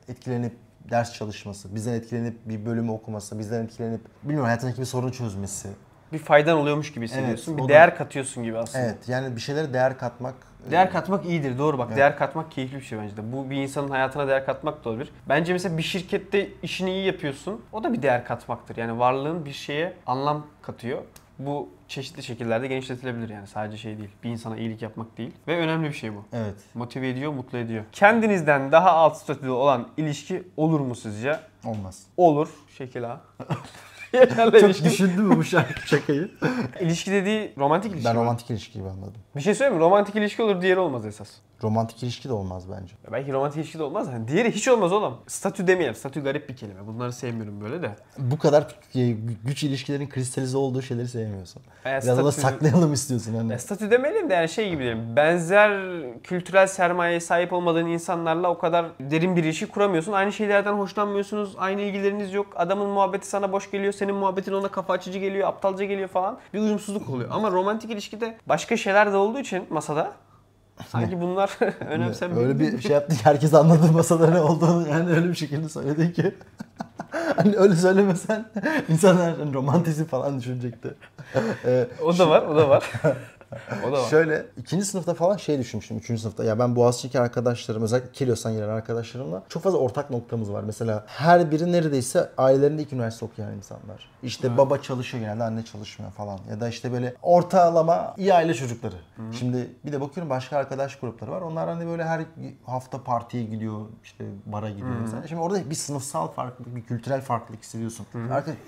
etkilenip ders çalışması, bizden etkilenip bir bölümü okuması, bizden etkilenip bilmiyorum hayatındaki bir sorunu çözmesi. Bir faydan oluyormuş gibi hissediyorsun. Evet, bir değer katıyorsun gibi aslında. Evet, yani bir şeylere değer katmak. Değer katmak iyidir, doğru bak. Evet. Değer katmak keyifli bir şey bence de. Bu bir insanın hayatına değer katmak da olabilir. Bence mesela bir şirkette işini iyi yapıyorsun. O da bir değer katmaktır. Yani varlığın bir şeye anlam katıyor. Bu çeşitli şekillerde genişletilebilir yani, sadece şey değil. Bir insana iyilik yapmak değil ve önemli bir şey bu. Evet. Motive ediyor, mutlu ediyor. Kendinizden daha alt statüde olan ilişki olur mu sizce? Olmaz. Olur. Şekil ağa. Çok düşündün mü bu şakayı? İlişki dediği romantik ilişki. Ben romantik ilişkiyi anladım. Bir şey söyleyeyim mi? Romantik ilişki olur, diğeri olmaz esas. Romantik ilişki de olmaz bence. Ya belki romantik ilişki de olmaz. Yani diğeri hiç olmaz oğlum. Statü demeyelim. Statü garip bir kelime. Bunları sevmiyorum böyle de. Bu kadar güç ilişkilerin kristalize olduğu şeyleri sevmiyorsun. Biraz da saklayalım istiyorsun. Hani. Statü demeyelim de yani şey gibi diyelim. Benzer kültürel sermayeye sahip olmadığın insanlarla o kadar derin bir ilişki kuramıyorsun. Aynı şeylerden hoşlanmıyorsunuz. Aynı ilgileriniz yok. Adamın muhabbeti sana boş geliyor. Senin muhabbetin ona kafa açıcı geliyor. Aptalca geliyor falan. Bir uyumsuzluk oluyor. Ama romantik ilişkide başka şeyler de olduğu için masada... Sanki bunlar önemsenmiyor. Öyle bir şey yaptık, herkes anladı masada ne olduğunu, yani öyle bir şekilde söyledin ki. Hani öyle söylemesen insanlar hani romantizm falan düşünecekti. O da var. Şöyle, 2. sınıfta falan şey düşünmüştüm, 3. sınıfta. Ya ben Boğaziçi'deki arkadaşlarım, özellikle Kilyos'tan gelen arkadaşlarımla çok fazla ortak noktamız var. Mesela her biri neredeyse ailelerinde 2 üniversite okuyan insanlar. İşte baba çalışıyor genelde, anne çalışmıyor falan. Ya da işte böyle ortalama iyi aile çocukları. Şimdi bir de bakıyorum başka arkadaş grupları var. Onlar hani böyle her hafta partiye gidiyor, işte bara gidiyor. Şimdi orada bir sınıfsal farklılık, bir kültürel farklılık hissediyorsun.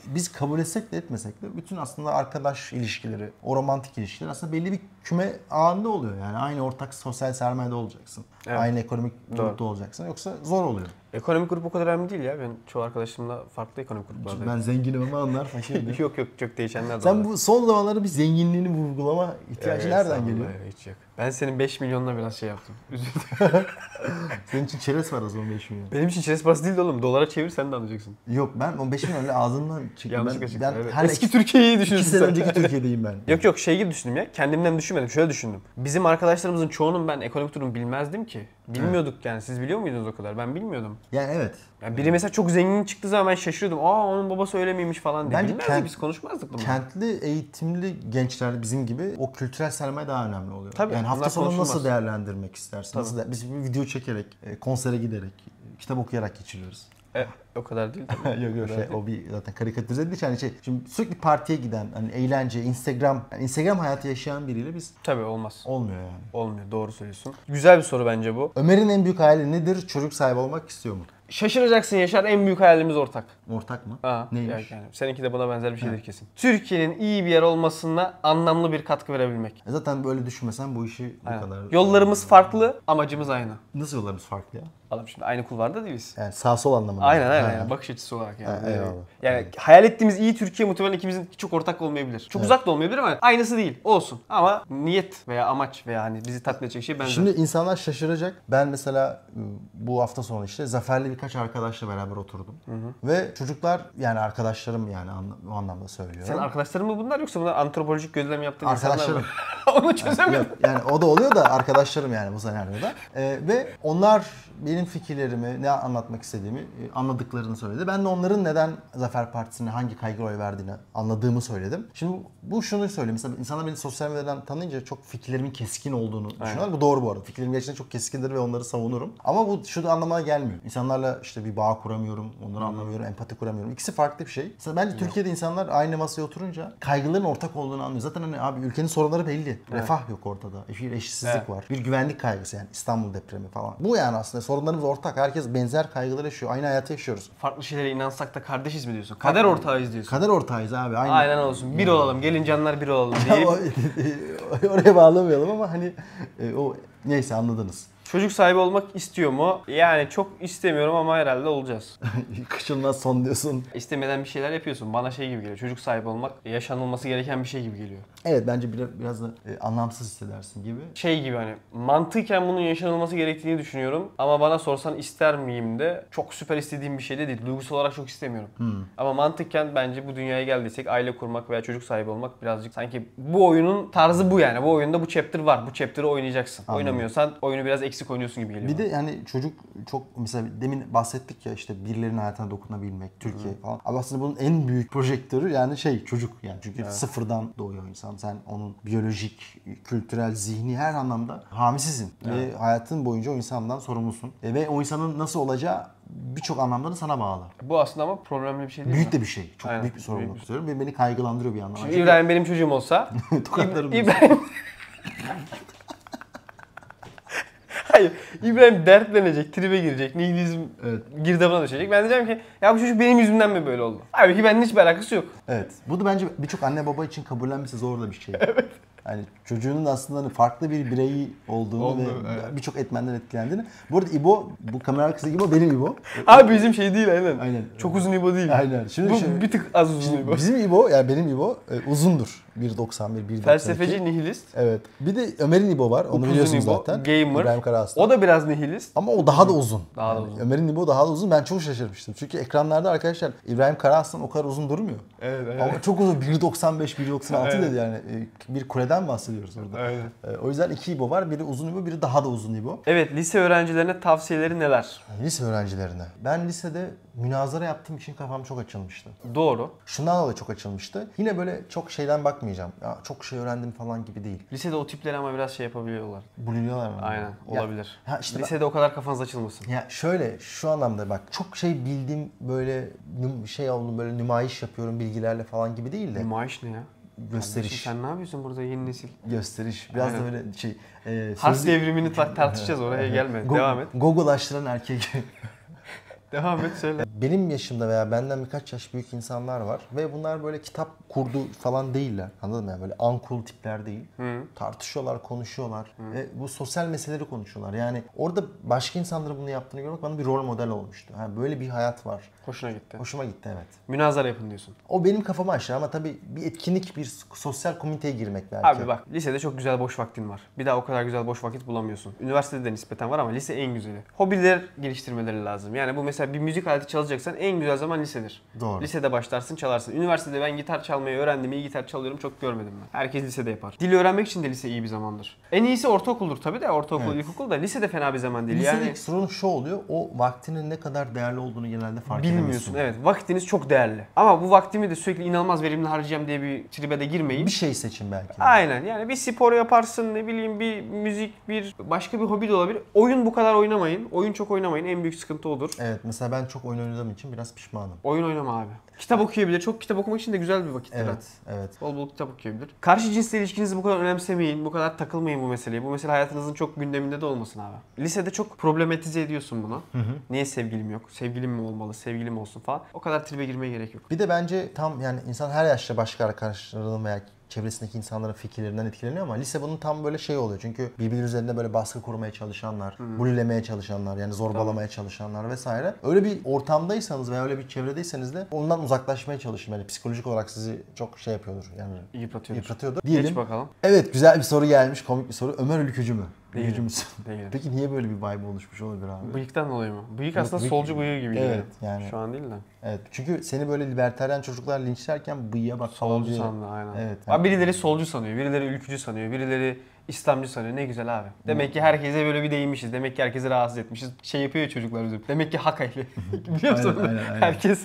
Biz kabul etsek de etmesek de bütün aslında arkadaş ilişkileri, o romantik ilişkiler aslında belli bir küme ağında oluyor. Yani aynı ortak sosyal sermayede olacaksın. Evet. Aynı ekonomik grupta olacaksın. Yoksa zor oluyor. Ekonomik grup o kadar önemli değil ya. Ben çoğu arkadaşımla farklı ekonomik gruplardayım. Ben zenginim ama onlar fakirim. Yok çok değişenler de. Sen bu son zamanlarda bir zenginliğini vurgulama ihtiyacı nereden geliyor? Hiç yok. Ben senin 5 milyonla biraz şey yaptım. Üzüldüm. Senin için çerez var o zaman 5 milyon. Benim için çerez parası değil de oğlum. Dolara çevir sen de anlayacaksın. Yok ben o 5 milyon öyle ağzımdan çıktım. Yanlışlıkla çıktım. Eski Türkiye'yi düşünüyorsun sen. 2 sene önceki Türkiye'deyim ben. Yok şey gibi düşündüm ya. Kendimden düşünmedim. Şöyle düşündüm. Bizim arkadaşlarımızın çoğunun ben ekonomik durumu bilmezdim ki. Bilmiyorduk yani. Siz biliyor muydunuz o kadar? Ben bilmiyordum. Yani evet. Yani biri mesela çok zengin çıktığı zaman ben şaşırıyordum. Aa onun babası öyle miymiş falan diye. Bilmezdik, biz konuşmazdık bunu. Kentli eğitimli gençler bizim gibi o kültürel sermaye daha önemli oluyor. Tabii. Yani hafta sonu nasıl değerlendirmek istersin? Nasıl biz bir video çekerek, konsere giderek, kitap okuyarak geçiriyoruz. O kadar değil tabii. Yok şey, o bir zaten karikatürize edildi. Yani şey, şimdi sürekli partiye giden, hani eğlence, Instagram hayatı yaşayan biriyle biz... Tabii olmaz. Olmuyor yani. Olmuyor, doğru söylüyorsun. Güzel bir soru bence bu. Ömer'in en büyük hayali nedir? Çocuk sahibi olmak istiyor mu? Şaşıracaksın Yaşar, en büyük hayalimiz ortak. Ortak mı? Neymiş? Yani seninki de buna benzer bir şeydir kesin. Türkiye'nin iyi bir yer olmasına anlamlı bir katkı verebilmek. Zaten böyle düşünmesen bu işi bu kadar... Yollarımız farklı, amacımız aynı. Nasıl yollarımız farklı ya? Oğlum şimdi aynı kulvarda değiliz. Yani sağ sol anlamında. Aynen. Yani bakış açısı olarak yani. Hayal ettiğimiz iyi Türkiye muhtemelen ikimizin çok ortak olmayabilir. Çok uzak da olmayabilir ama aynısı değil. Olsun. Ama niyet veya amaç veya hani bizi tatmin edecek şey benzer. Şimdi insanlar şaşıracak. Ben mesela bu hafta sonu işte zaferli bir birkaç arkadaşla beraber oturdum. Hı hı. Ve çocuklar, yani arkadaşlarım, yani o anlamda söylüyorum. Sen arkadaşların mı bunlar, yoksa bunlar antropolojik gözlem yaptığın insanlar mı? Onu çözemedim. Yani o da oluyor da arkadaşlarım yani bu senaryoda. Ve onlar benim fikirlerimi, ne anlatmak istediğimi anladıklarını söyledi. Ben de onların neden Zafer Partisi'ne hangi kaygıyla oy verdiğini anladığımı söyledim. Şimdi bu şunu söyleyeyim. Mesela insanlar beni sosyal medyadan tanıyınca çok fikirlerimin keskin olduğunu düşünüyorlar. Bu doğru bu arada. Fikirlerim gerçekten çok keskindir ve onları savunurum. Ama bu şu anlamaya gelmiyor. İnsanlarla işte bir bağ kuramıyorum, onları anlamıyorum, empati kuramıyorum. İkisi farklı bir şey. Mesela bence Türkiye'de insanlar aynı masaya oturunca kaygıların ortak olduğunu anlıyor. Zaten hani abi ülkenin sorunları belli. Evet. Refah yok ortada. Bir eşitsizlik var. Bir güvenlik kaygısı, yani İstanbul depremi falan. Bu yani aslında sorunlarımız ortak. Herkes benzer kaygılar yaşıyor. Aynı hayatı yaşıyoruz. Farklı şeylere inansak da kardeşiz mi diyorsun? Kader ortağıyız diyorsun. Kader ortağıyız abi. Aynen olsun. Bir olalım. Gelin canlar bir olalım diye. Oraya bağlamayalım ama hani o neyse, anladınız. Çocuk sahibi olmak istiyor mu? Yani çok istemiyorum ama herhalde olacağız. Kışından son diyorsun. İstemeden bir şeyler yapıyorsun. Bana şey gibi geliyor. Çocuk sahibi olmak yaşanılması gereken bir şey gibi geliyor. Evet, bence biraz da anlamsız hissedersin gibi. Şey gibi, hani mantıken bunun yaşanılması gerektiğini düşünüyorum. Ama bana sorsan ister miyim de çok süper istediğim bir şey de değil. Duygusal olarak çok istemiyorum. Ama mantıken bence bu dünyaya geldiysek aile kurmak veya çocuk sahibi olmak birazcık sanki bu oyunun tarzı bu yani. Bu oyunda bu chapter var. Bu chapter'ı oynayacaksın. Anladım. Oynamıyorsan oyunu biraz eksik oynuyorsun gibi geliyor. Bir de yani çocuk çok, mesela demin bahsettik ya, işte birilerinin hayatına dokunabilmek, Türkiye falan. Ama aslında bunun en büyük projektörü yani şey, çocuk yani. Çünkü sıfırdan doğuyor insan. Sen onun biyolojik, kültürel, zihni her anlamda hamisisin. Ve hayatın boyunca o insandan sorumlusun. Ve o insanın nasıl olacağı birçok anlamda da sana bağlı. Bu aslında ama problemli bir şey değil mi? Büyük de bir şey. Çok büyük bir sorumluluk istiyorum. Beni kaygılandırıyor bir anlamda. Şimdi İbrahim benim çocuğum olsa tokatlarım. İbrahim... Hayır. İbrahim dertlenecek, tribe girecek, nihilizm girdabına düşecek. Ben diyeceğim ki ya bu çocuk benim yüzümden mi böyle oldu? Abi ki benden hiçbir alakası yok. Evet. Bu da bence birçok anne baba için kabullenmesi zor da bir şey. Evet. Yani çocuğunun aslında farklı bir bireyi olduğunu ve birçok etmenden etkilendiğini. Bu arada İbo, bu kamera arkası İbo benim İbo. Abi bizim şey değil aynen. Çok uzun İbo değil. Aynen. Şimdi bir tık az uzun İbo. Bizim İbo, yani benim İbo uzundur. 1.91, 1.92. Felsefeci, nihilist. Evet. Bir de Ömer'in İbo var. Onu biliyorsunuz İbo, zaten. Gamer. İbrahim Karaslan. O da biraz nihilist. Ama o daha da uzun. Daha da uzun. Ömer'in İbo daha da uzun. Ben çok şaşırmıştım. Çünkü ekranlarda arkadaşlar İbrahim Karaslan o kadar uzun durmuyor. Evet. Ama çok uzun. 1.95, 1.96 dedi yani. Bir kuleden bahsediyoruz orada. Evet. O yüzden iki İbo var. Biri uzun İbo, biri daha da uzun İbo. Evet. Lise öğrencilerine tavsiyeleri neler? Lise öğrencilerine. Ben lisede münazara yaptığım için kafam çok açılmıştı. Doğru. Şundan dolayı çok açılmıştı. Yine böyle çok şeyden bakmayacağım. Ya çok şey öğrendim falan gibi değil. Lisede o tipler ama biraz şey yapabiliyorlar. Bulunuyorlar mı? Aynen. Olabilir. Ya, işte lisede o kadar kafanız açılmasın. Ya şöyle, şu anlamda bak, çok şey bildim böyle şey oldum, böyle nümayiş yapıyorum bilgilerle falan gibi değil de. Nümayiş ne ya? Gösteriş. Kardeşim, sen ne yapıyorsun burada, yeni nesil? Gösteriş. Biraz da böyle şey. Hars devrimini tartışacağız, oraya gelme. Devam et. Google'laştıran erkek. Devam et, söyle. Benim yaşımda veya benden birkaç yaş büyük insanlar var ve bunlar böyle kitap kurdu falan değiller. Anladın mı? Yani böyle uncool tipler değil. Tartışıyorlar, konuşuyorlar ve bu sosyal meseleleri konuşuyorlar. Yani orada başka insanların bunu yaptığını görmek bana bir rol model olmuştu. Yani böyle bir hayat var. Hoşuna gitti. Hoşuma gitti, evet. Münazara yapın diyorsun. O benim kafama aşağı ama tabii bir etkinlik, bir sosyal komiteye girmek belki. Abi bak, lisede çok güzel boş vaktin var. Bir daha o kadar güzel boş vakit bulamıyorsun. Üniversitede de nispeten var ama lise en güzeli. Hobiler geliştirmeleri lazım. Yani bu mesela bir müzik aleti çalacaksan en güzel zaman lisedir. Doğru. Lisede başlarsın, çalarsın. Üniversitede ben gitar çalmayı öğrendim, iyi gitar çalıyorum, çok görmedim ben. Herkes lisede yapar. Dil öğrenmek için de lise iyi bir zamandır. En iyisi ortaokuldur tabii de, ortaokul, ilkokul da lisede fena bir zaman değil. Lisede sorun şu oluyor, o vaktinin ne kadar değerli olduğunu genelde fark edemiyorsun. Bilmiyorsun, evet. Vaktiniz çok değerli. Ama bu vaktimi de sürekli inanılmaz verimli harcayacağım diye bir tribe de girmeyin. Bir şey seçin belki. Aynen, yani bir spor yaparsın, ne bileyim bir müzik, bir başka bir hobi de olabilir. Oyun bu kadar oynamayın. Oyun çok oynamayın, en büyük sıkıntı odur. Evet. Mesela ben çok oyun oynadığım için biraz pişmanım. Oyun oynama abi. Kitap okuyabilir. Çok kitap okumak için de güzel bir vakittir. Evet. Bol bol kitap okuyabilir. Karşı cinsle ilişkinizi bu kadar önemsemeyin. Bu kadar takılmayın bu meseleye. Bu mesele hayatınızın çok gündeminde de olmasın abi. Lisede çok problematize ediyorsun bunu. Niye sevgilim yok? Sevgilim mi olmalı? Sevgilim olsun falan. O kadar tribe girmeye gerek yok. Bir de bence tam, yani insan her yaşta başka arkadaşlarının veya çevresindeki insanların fikirlerinden etkileniyor ama lise bunun tam böyle şey oluyor. Çünkü birbiri üzerinde böyle baskı kurmaya çalışanlar, bulilemeye çalışanlar, yani zorbalamaya çalışanlar vesaire. Öyle bir ortamdaysanız veya öyle bir çevredeyseniz de ondan uzaklaşmaya çalışın. Yani psikolojik olarak sizi çok şey yapıyordur. Yani yıpratıyordur. Diyelim. Geç bakalım. Evet, güzel bir soru gelmiş, komik bir soru. Ömer Ülkücü mü? Değil misin? Değilim. Peki niye böyle bir vibe oluşmuş olabilir abi? Bıyıktan dolayı mı? Bıyık aslında bıyık solcu bıyığı gibi. Evet yani. Şu an değil de. Evet. Çünkü seni böyle libertaryen çocuklar linçlerken bıyığa bak solcu diye. Solcu sandı aynen. Evet. Abi yani. Birileri solcu sanıyor, birileri ülkücü sanıyor, birileri İslamcı sanıyor. Ne güzel abi. Demek ki herkese böyle bir değinmişiz. Demek ki herkesi rahatsız etmişiz. Şey yapıyor çocuklar bizim. Demek ki hak ehli. Biliyor musun? Aynen. Herkes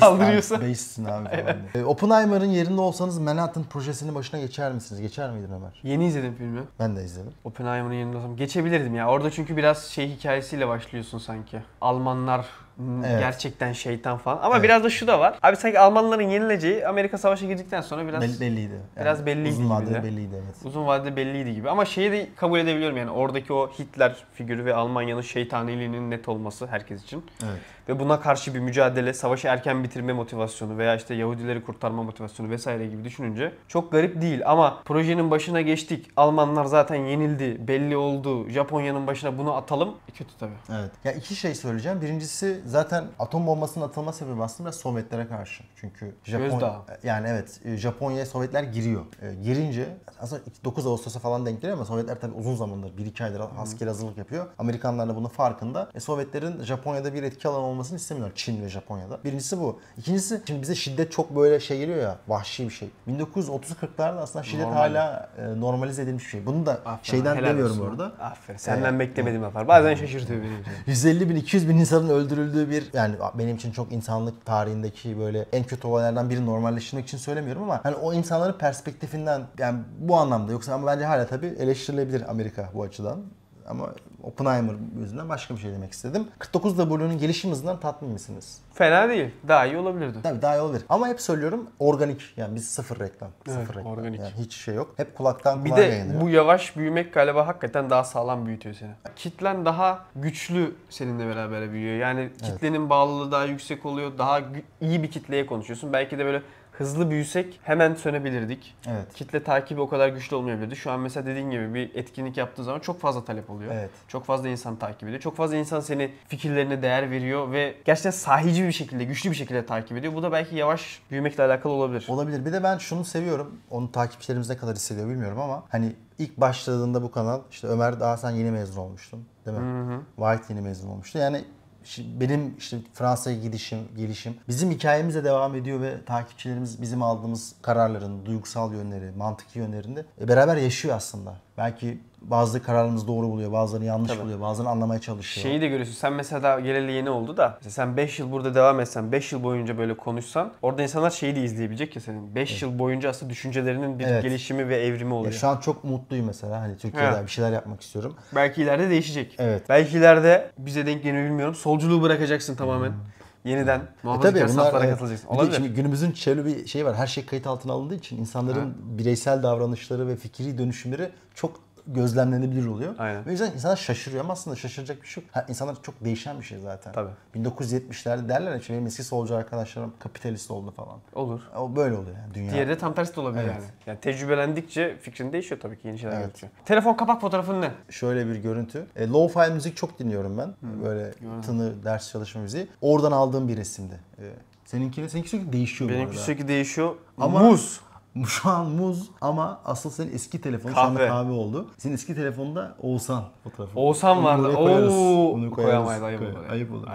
saldırıyorsa. Base'sin abi falan. Oppenheimer'ın yerinde olsanız Manhattan projesinin başına geçer misiniz? Geçer miydin Ömer? Yeni izledim filmi. Ben de izledim. Oppenheimer'ın yerinde olsam geçebilirdim ya. Orada çünkü biraz şey hikayesiyle başlıyorsun sanki. Almanlar evet. Gerçekten şeytan falan. Ama evet. Biraz da şu da var. Abi sanki Almanların yenileceği Amerika savaşa girdikten sonra biraz belliydi. Yani biraz belliydi. Uzun vadede belliydi evet. Uzun vadede belliydi gibi. Ama şeyi de kabul edebiliyorum yani oradaki o Hitler figürü ve Almanya'nın şeytaniliğinin net olması herkes için. Evet. Ve buna karşı bir mücadele, savaşı erken bitirme motivasyonu veya işte Yahudileri kurtarma motivasyonu vesaire gibi düşününce çok garip değil. Ama projenin başına geçtik. Almanlar zaten yenildi. Belli oldu. Japonya'nın başına bunu atalım. Kötü tabii. Evet. Ya iki şey söyleyeceğim. Birincisi zaten atom bombasının atılma sebebi aslında Sovyetlere karşı. Çünkü yani evet Japonya'ya Sovyetler giriyor. Girince aslında 9 Ağustos'a falan denk geliyor ama Sovyetler tabii uzun zamandır 1-2 aydır askeri hazırlık yapıyor. Amerikanlar da bunun farkında. Sovyetlerin Japonya'da bir etki alanı olmasını istemiyorlar Çin ve Japonya'da. Birincisi bu. İkincisi şimdi bize şiddet çok böyle şey geliyor ya vahşi bir şey. 1930-40'larda aslında şiddet hala normalize edilmiş bir şey. Bunu da aferin, şeyden demiyorum orada. Aferin. Senden beklemedim yapar. Bazen şaşırtıyor beni. 150.000-200.000 insanın öldürüldüğü bir yani benim için çok insanlık tarihindeki böyle en kötü olaylardan biri normalleştirmek için söylemiyorum ama hani o insanların perspektifinden yani bu anlamda yoksa ama bence hala tabii eleştirilebilir Amerika bu açıdan. Ama Oppenheimer yüzünden başka bir şey demek istedim. 49W'nun gelişim hızından tatmin misiniz? Fena değil. Daha iyi olabilirdi. Tabii daha iyi olabilir. Ama hep söylüyorum organik. Yani biz sıfır reklam. Evet, sıfır reklam. Organik. Yani hiç şey yok. Hep kulaktan kulağa yayınlıyor. Bir de bu yavaş büyümek galiba hakikaten daha sağlam büyütüyor seni. Kitlen daha güçlü seninle beraber büyüyor. Yani kitlenin evet. Bağlılığı daha yüksek oluyor. Daha iyi bir kitleye konuşuyorsun. Belki de böyle hızlı büyüsek hemen sönebilirdik. Evet. Kitle takibi o kadar güçlü olmayabilirdi. Şu an mesela dediğin gibi bir etkinlik yaptığın zaman çok fazla talep oluyor. Evet. Çok fazla insan takip ediyor. Çok fazla insan senin fikirlerine değer veriyor ve gerçekten sahici bir şekilde, güçlü bir şekilde takip ediyor. Bu da belki yavaş büyümekle alakalı olabilir. Olabilir. Bir de ben şunu seviyorum. Onu takipçilerimiz ne kadar hissediyor bilmiyorum ama hani ilk başladığında bu kanal işte Ömer daha sen yeni mezun olmuştun. Değil mi? White yeni mezun olmuştu. Yani benim işte Fransa'ya gidişim, gelişim bizim hikayemize devam ediyor ve takipçilerimiz bizim aldığımız kararların duygusal yönleri, mantıki yönlerinde beraber yaşıyor aslında. Belki bazı kararlarımız doğru buluyor, bazıları yanlış tabii. Buluyor, bazılarını anlamaya çalışıyor. Şeyi de görüyorsun, sen mesela daha geleli yeni oldu da sen 5 yıl burada devam etsen, 5 yıl boyunca böyle konuşsan orada insanlar şeyi de izleyebilecek ya senin. 5 evet. Yıl boyunca aslında düşüncelerinin bir evet. Gelişimi ve evrimi oluyor. Ya şu an çok mutluyum mesela hani Türkiye'de bir şeyler yapmak istiyorum. Belki ileride değişecek. Evet. Belki ileride bize denk geliyor bilmiyorum. Solculuğu bırakacaksın tamamen. Yeniden muhafazakar saflara katılacaksın. Olabilir. Şimdi günümüzün şöyle bir şeyi var. Her şey kayıt altına alındığı için insanların bireysel davranışları ve fikri dönüşümleri çok gözlemlenebilir oluyor. Aynen. Ve yüzden insanlar şaşırıyor ama aslında şaşıracak bir şey yok. İnsanlar çok değişen bir şey zaten. Tabii. 1970'lerde derler ya işte benim eski solcu arkadaşlarım kapitalist oldu falan. Olur. O böyle oluyor yani dünya. Diğeri de tam tersi de olabilir evet. Yani. Yani tecrübelendikçe fikrin değişiyor tabii ki yeni şeyler evet. Geçiyor. Telefon kapak fotoğrafın ne? Şöyle bir görüntü. Lo-fi müzik çok dinliyorum ben. Böyle tını, ders çalışma müziği. Oradan aldığım bir resimdi. Seninki sürekli değişiyor. Benimki sürekli değişiyor. Ama muz. Şu an muz ama asıl senin eski telefonun kahve. Kahve oldu. Senin eski telefonda Oğuzhan fotoğrafı. Oğuzhan vardı. Onu koyamayız. Ayıp olur.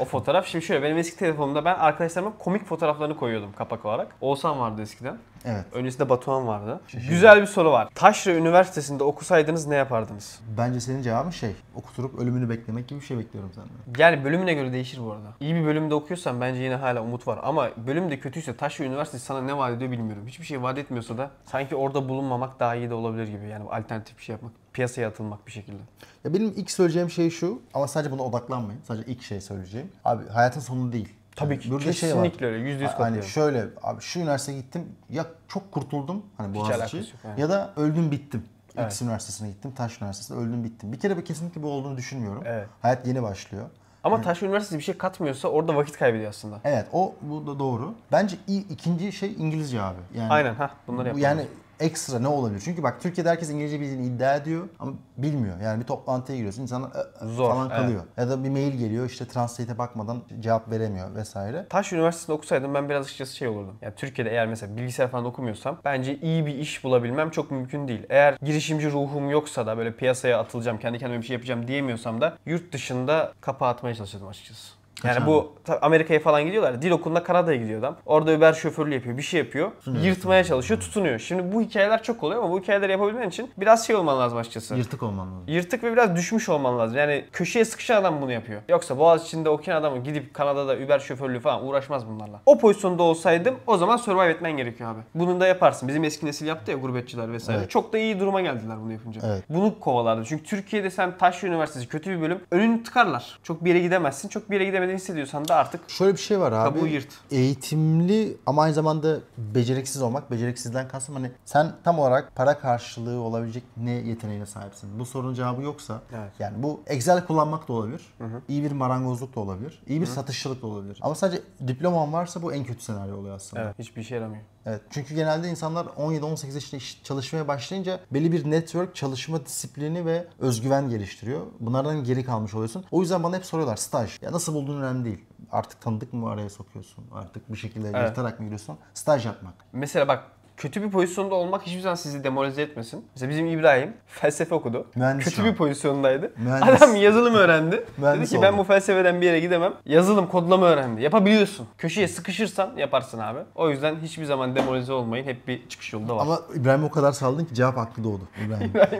O fotoğraf şimdi şöyle benim eski telefonumda ben arkadaşlarıma komik fotoğraflarını koyuyordum kapak olarak. Oğuzhan vardı eskiden. Evet. Öncesinde Batuhan vardı. Şaşırdım. Güzel bir soru var. Taşra Üniversitesi'nde okusaydınız ne yapardınız? Bence senin cevabın şey, okuturup ölümünü beklemek gibi bir şey bekliyorum senden. Yani bölümüne göre değişir bu arada. İyi bir bölümde okuyorsan bence yine hala umut var ama bölüm de kötüyse Taşra Üniversitesi sana ne vaat ediyor bilmiyorum. Hiçbir şey vaat etmiyorsa da sanki orada bulunmamak daha iyi de olabilir gibi. Yani alternatif bir şey yapmak. Piyasaya atılmak bir şekilde. Ya benim ilk söyleyeceğim şey şu ama sadece buna odaklanmayın. Sadece ilk şey söyleyeceğim. Abi hayatın sonu değil. Tabii ki. Burada kesinlikle şey var. Öyle. %100 katılıyorum. Hani şöyle abi şu üniversiteye gittim ya çok kurtuldum hani Boğaziçi yani. Ya da öldüm bittim. Evet. İkisi üniversitesine gittim. Taş Üniversitesi'ne öldüm bittim. Bir kere bir kesinlikle bu olduğunu düşünmüyorum. Evet. Hayat yeni başlıyor. Ama yani, Taş Üniversitesi bir şey katmıyorsa orada vakit kaybediyor aslında. Evet bu da doğru. Bence ikinci şey İngilizce abi. Yani, aynen bunları yapalım. Yani ekstra ne olabilir? Çünkü bak Türkiye'de herkes İngilizce bildiğini iddia ediyor ama bilmiyor. Yani bir toplantıya giriyorsun, insanlar zor, falan kalıyor. Evet. Ya da bir mail geliyor, işte translate'e bakmadan cevap veremiyor vesaire. Taş Üniversitesi'nde okusaydım ben biraz açıkçası şey olurdum. Yani Türkiye'de eğer mesela bilgisayar falan okumuyorsam bence iyi bir iş bulabilmem çok mümkün değil. Eğer girişimci ruhum yoksa da böyle piyasaya atılacağım, kendi kendime bir şey yapacağım diyemiyorsam da yurt dışında kapağı atmaya çalışırdım açıkçası. Yani bu Amerika'ya falan gidiyorlar. Dil okulunda Kanada'ya gidiyor adam. Orada Uber şoförlüğü yapıyor. Bir şey yapıyor. Yırtmaya çalışıyor. Tutunuyor. Şimdi bu hikayeler çok oluyor ama bu hikayeleri yapabilmen için biraz şey olman lazım açıkçası. Yırtık olman lazım. Yırtık ve biraz düşmüş olman lazım. Yani köşeye sıkışan adam bunu yapıyor. Yoksa Boğaziçi'nde okuyan adam gidip Kanada'da Uber şoförlüğü falan uğraşmaz bunlarla. O pozisyonda olsaydım o zaman survive etmen gerekiyor abi. Bunu da yaparsın. Bizim eski nesil yaptı ya gurbetçiler vesaire. Evet. Çok da iyi duruma geldiler bunu yapınca. Evet. Bunu kovalardı. Çünkü Türkiye'de sen Taşlı Üniversitesi kötü bir bölüm. Önünü tıkarlar. Çok bir yere gidemezsin. Çok bir yere gidemezsin. Hissediyorsan da artık şöyle bir şey var abi. Kabuğu yırt. Eğitimli ama aynı zamanda beceriksiz olmak. Beceriksizden kastım hani sen tam olarak para karşılığı olabilecek ne yeteneğine sahipsin? Bu sorunun cevabı yoksa evet. Yani bu Excel kullanmak da olabilir. Hı-hı. İyi bir marangozluk da olabilir. İyi bir Hı-hı. satışçılık da olabilir. Ama sadece diploman varsa bu en kötü senaryo oluyor aslında. Evet, hiçbir işe yaramıyor. Evet. Çünkü genelde insanlar 17-18 yaşında çalışmaya başlayınca belli bir network, çalışma disiplini ve özgüven geliştiriyor. Bunlardan geri kalmış oluyorsun. O yüzden bana hep soruyorlar staj. Ya nasıl buldun önemli değil. Artık tanıdık mı araya sokuyorsun? Artık bir şekilde evet. Yırtarak mı giriyorsun? Staj yapmak. Mesela bak kötü bir pozisyonda olmak hiçbir zaman sizi demoralize etmesin. Mesela bizim İbrahim felsefe okudu. Mühendis kötü bir pozisyondaydı. Mühendis. Adam yazılım öğrendi. Mühendis dedi ki oldu. Ben bu felsefeden bir yere gidemem. Yazılım kodlama öğrendi. Yapabiliyorsun. Köşeye sıkışırsan yaparsın abi. O yüzden hiçbir zaman demoralize olmayın. Hep bir çıkış yolu da var. Ama İbrahim o kadar saldın ki cevap hakkı doğdu.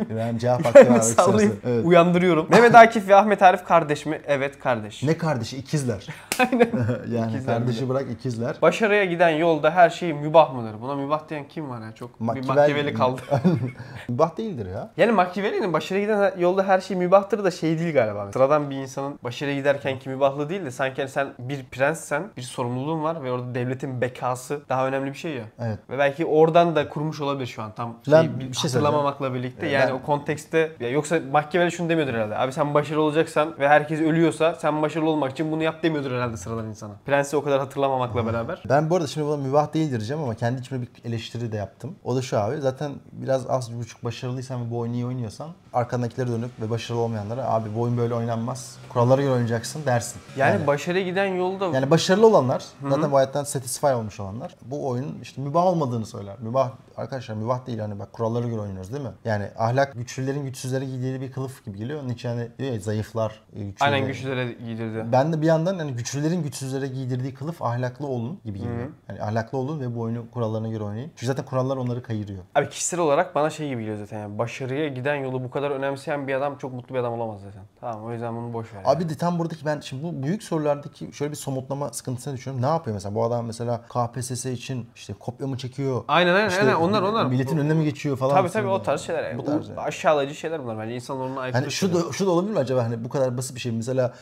İbrahim cevap hakkı var. Sallayıp evet. Uyandırıyorum. Mehmet Akif ve Ahmet Arif kardeş mi? Evet kardeş. Ne kardeşi? İkizler. Aynen. Yani ikizler kardeşi bile. Bırak ikizler. Başarıya giden yolda her şey mübah mıdır? Buna mübah diyen kim var ya? Çok Machiavelli kaldı. Mübah değildir ya. Yani Machiavelli'nin başarıya giden yolda her şey mübahtır da şey değil galiba. Sıradan bir insanın başarıya giderken ki mübahlı değil de sanki sen bir prenssen, bir sorumluluğun var ve orada devletin bekası daha önemli bir şey ya. Evet. Ve belki oradan da kurmuş olabilir şu an tam şey hatırlamamakla birlikte. Yani o kontekste ya yoksa Machiavelli şunu demiyordur herhalde. Abi sen başarılı olacaksan ve herkes ölüyorsa sen başarılı olmak için bunu yap demiyordur herhalde sıradan insana. Prensi o kadar hatırlamamakla beraber. Ben bu arada şimdi buna mübah değildir diyeceğim ama kendi içimde bir eleştiri de yaptım. O da şu abi. Zaten biraz az buçuk başarılıysan ve bu oyunu iyi oynuyorsan arkandakileri dönüp ve başarılı olmayanlara abi bu oyun böyle oynanmaz. Kurallara göre oynayacaksın dersin. Yani başarıya giden yolda yani başarılı olanlar Hı-hı. zaten bu hayattan satisfy olmuş olanlar bu oyunun işte mübah olmadığını söyler. Mübah arkadaşlar mübah değil hani bak kurallara göre oynuyoruz değil mi? Yani ahlak güçlülerin güçsüzlere giydirdiği bir kılıf gibi geliyor. Onun için hani diyor ya zayıflar güçlüleri. Aynen güçlülere giydirdi. Ben de bir yandan hani güçlülerin güçsüzlere giydirdiği kılıf ahlaklı olun gibi geliyor. Yani ahlaklı olun ve bu oyunu kurallarına göre oynayın. Çünkü zaten kurallar onları kayırıyor. Abi kişisel olarak bana şey gibi geliyor zaten yani başarıya giden yolu bu kadar önemseyen bir adam çok mutlu bir adam olamaz zaten. Tamam o yüzden bunu boş ver. Abi de tam buradaki ben şimdi bu büyük sorulardaki şöyle bir somutlama sıkıntısına düşüyorum. Ne yapıyor mesela bu adam mesela KPSS için işte kopya mı çekiyor? Aynen işte aynen onlar. Milletin önüne mi geçiyor falan. Tabii o tarz şeyler yani. Bu tarz yani. Aşağılayıcı şeyler bunlar bence insan onunla aykırı. Hani şu da olabilir mi acaba hani bu kadar basit bir şey mesela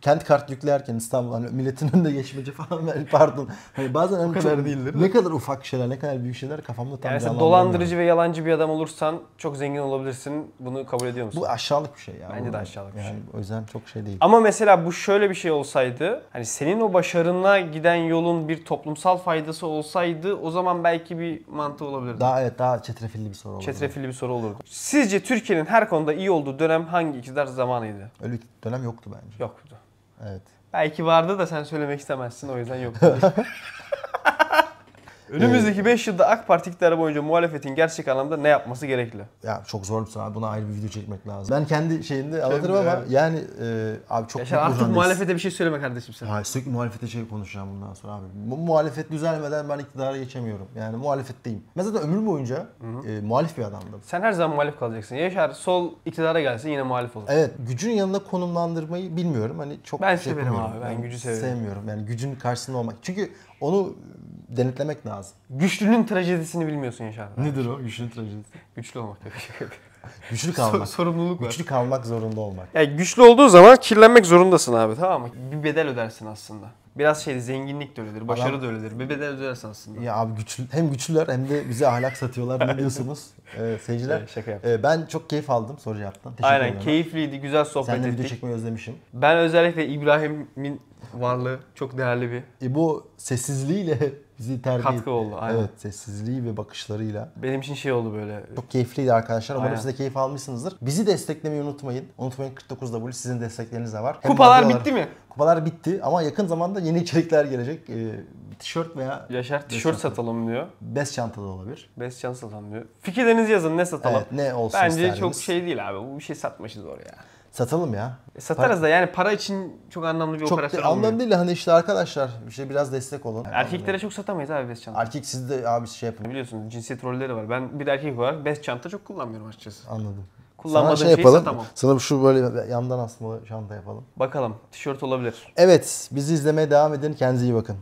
kent kart yüklerken İstanbul hani milletin önüne geçmece falan pardon. Hani bazen hani kadar değildir. Ne kadar ufak şeyler ne kadar büyük şeyler kafamda tam canlanmıyor. Yani dolandırıcı ve yalancı bir adam olursan çok zengin olabilirsin. Bunu kabul ediyor musun? Bu aşağılık bir şey ya. Bence de aşağılık bir şey. O yüzden çok şey değil. Ama mesela bu şöyle bir şey olsaydı hani senin o başarına giden yolun bir toplumsal faydası olsaydı o zaman belki bir mantığı olabilirdi. Daha çetrefilli bir soru olurdu. Çetrefilli bir soru olurdu. Sizce Türkiye'nin her konuda iyi olduğu dönem hangi iktidar zamanıydı? Öyle bir dönem yoktu bence. Yoktu. Evet. Belki vardı da sen söylemek istemezsin o yüzden yoktu. Önümüzdeki 5 yılda AK Parti iktidarı boyunca muhalefetin gerçek anlamda ne yapması gerekli? Ya çok zor bir soru. Buna ayrı bir video çekmek lazım. Ben kendi şeyimde anlatırım ama yani abi çok... Yaşar artık muhalefete bir şey söyleme kardeşim sen. Hayır sürekli muhalefete şey konuşacağım bundan sonra abi. Bu muhalefet düzelmeden ben iktidara geçemiyorum. Yani muhalefetteyim. Ben zaten ömür boyunca muhalif bir adamdım. Sen her zaman muhalif kalacaksın. Yaşar sol iktidara gelsin yine muhalif olur. Evet. Gücün yanında konumlandırmayı bilmiyorum. Hani çok ben şey severim abi. Ben gücü severim. Sevmiyorum. Yani gücün karşısında olmak. Çünkü onu denetlemek lazım. Güçlünün trajedisini bilmiyorsun Yaşar. Nedir o güçlünün trajedisi? Güçlü olmak tabii ki. Güçlü kalmak. Sorumluluk var. Güçlü kalmak zorunda olmak. Yani güçlü olduğu zaman kirlenmek zorundasın abi tamam mı? Bir bedel ödersin aslında. Biraz şeydi zenginlik de öyledir, başarı da öyledir. Bir bedel ödersin aslında. Ya abi hem güçlüler hem de bize ahlak satıyorlar biliyorsunuz. Seyirciler. Şaka yaptım. Ben çok keyif aldım soru cevaptan. Teşekkür ederim. Aynen keyifliydi, güzel sohbet ettik. Seninle video çekmeyi özlemişim. Ben özellikle İbrahim'in varlığı çok değerli bir. Bu sessizliğiyle bizi terbiye etti. Katkı oldu. Aynen. Evet, sessizliği ve bakışlarıyla. Benim için şey oldu böyle. Çok keyifliydi arkadaşlar. Umarım siz de keyif almışsınızdır. Bizi desteklemeyi unutmayın. Unutmayın 49W sizin destekleriniz de var. Kupalar bitti mi? Kupalar bitti ama yakın zamanda yeni içerikler gelecek. Tişört veya... Yaşar tişört satalım diyor. Bez çanta da olabilir. Bez çanta satalım diyor. Fikirlerinizi yazın, ne satalım? Evet, ne olsun bence isterdiniz. Çok şey değil abi. Bu bir şey satmışız oraya. Satalım ya. Satarız da yani para için çok anlamlı bir operasyon olmuyor. Çok anlamlı değil hani işte arkadaşlar işte biraz destek olun. Yani erkeklere çok satamayız abi bez çanta. Erkek siz de abi şey yapın. Biliyorsunuz cinsiyet rolleri var. Ben bir erkek olarak bez çanta çok kullanmıyorum açıkçası. Anladım. Kullanmadığım şey yapalım. Satamam. Sana şu böyle yandan asmalı çanta yapalım. Bakalım tişört olabilir. Evet, bizi izlemeye devam edin. Kendinize iyi bakın.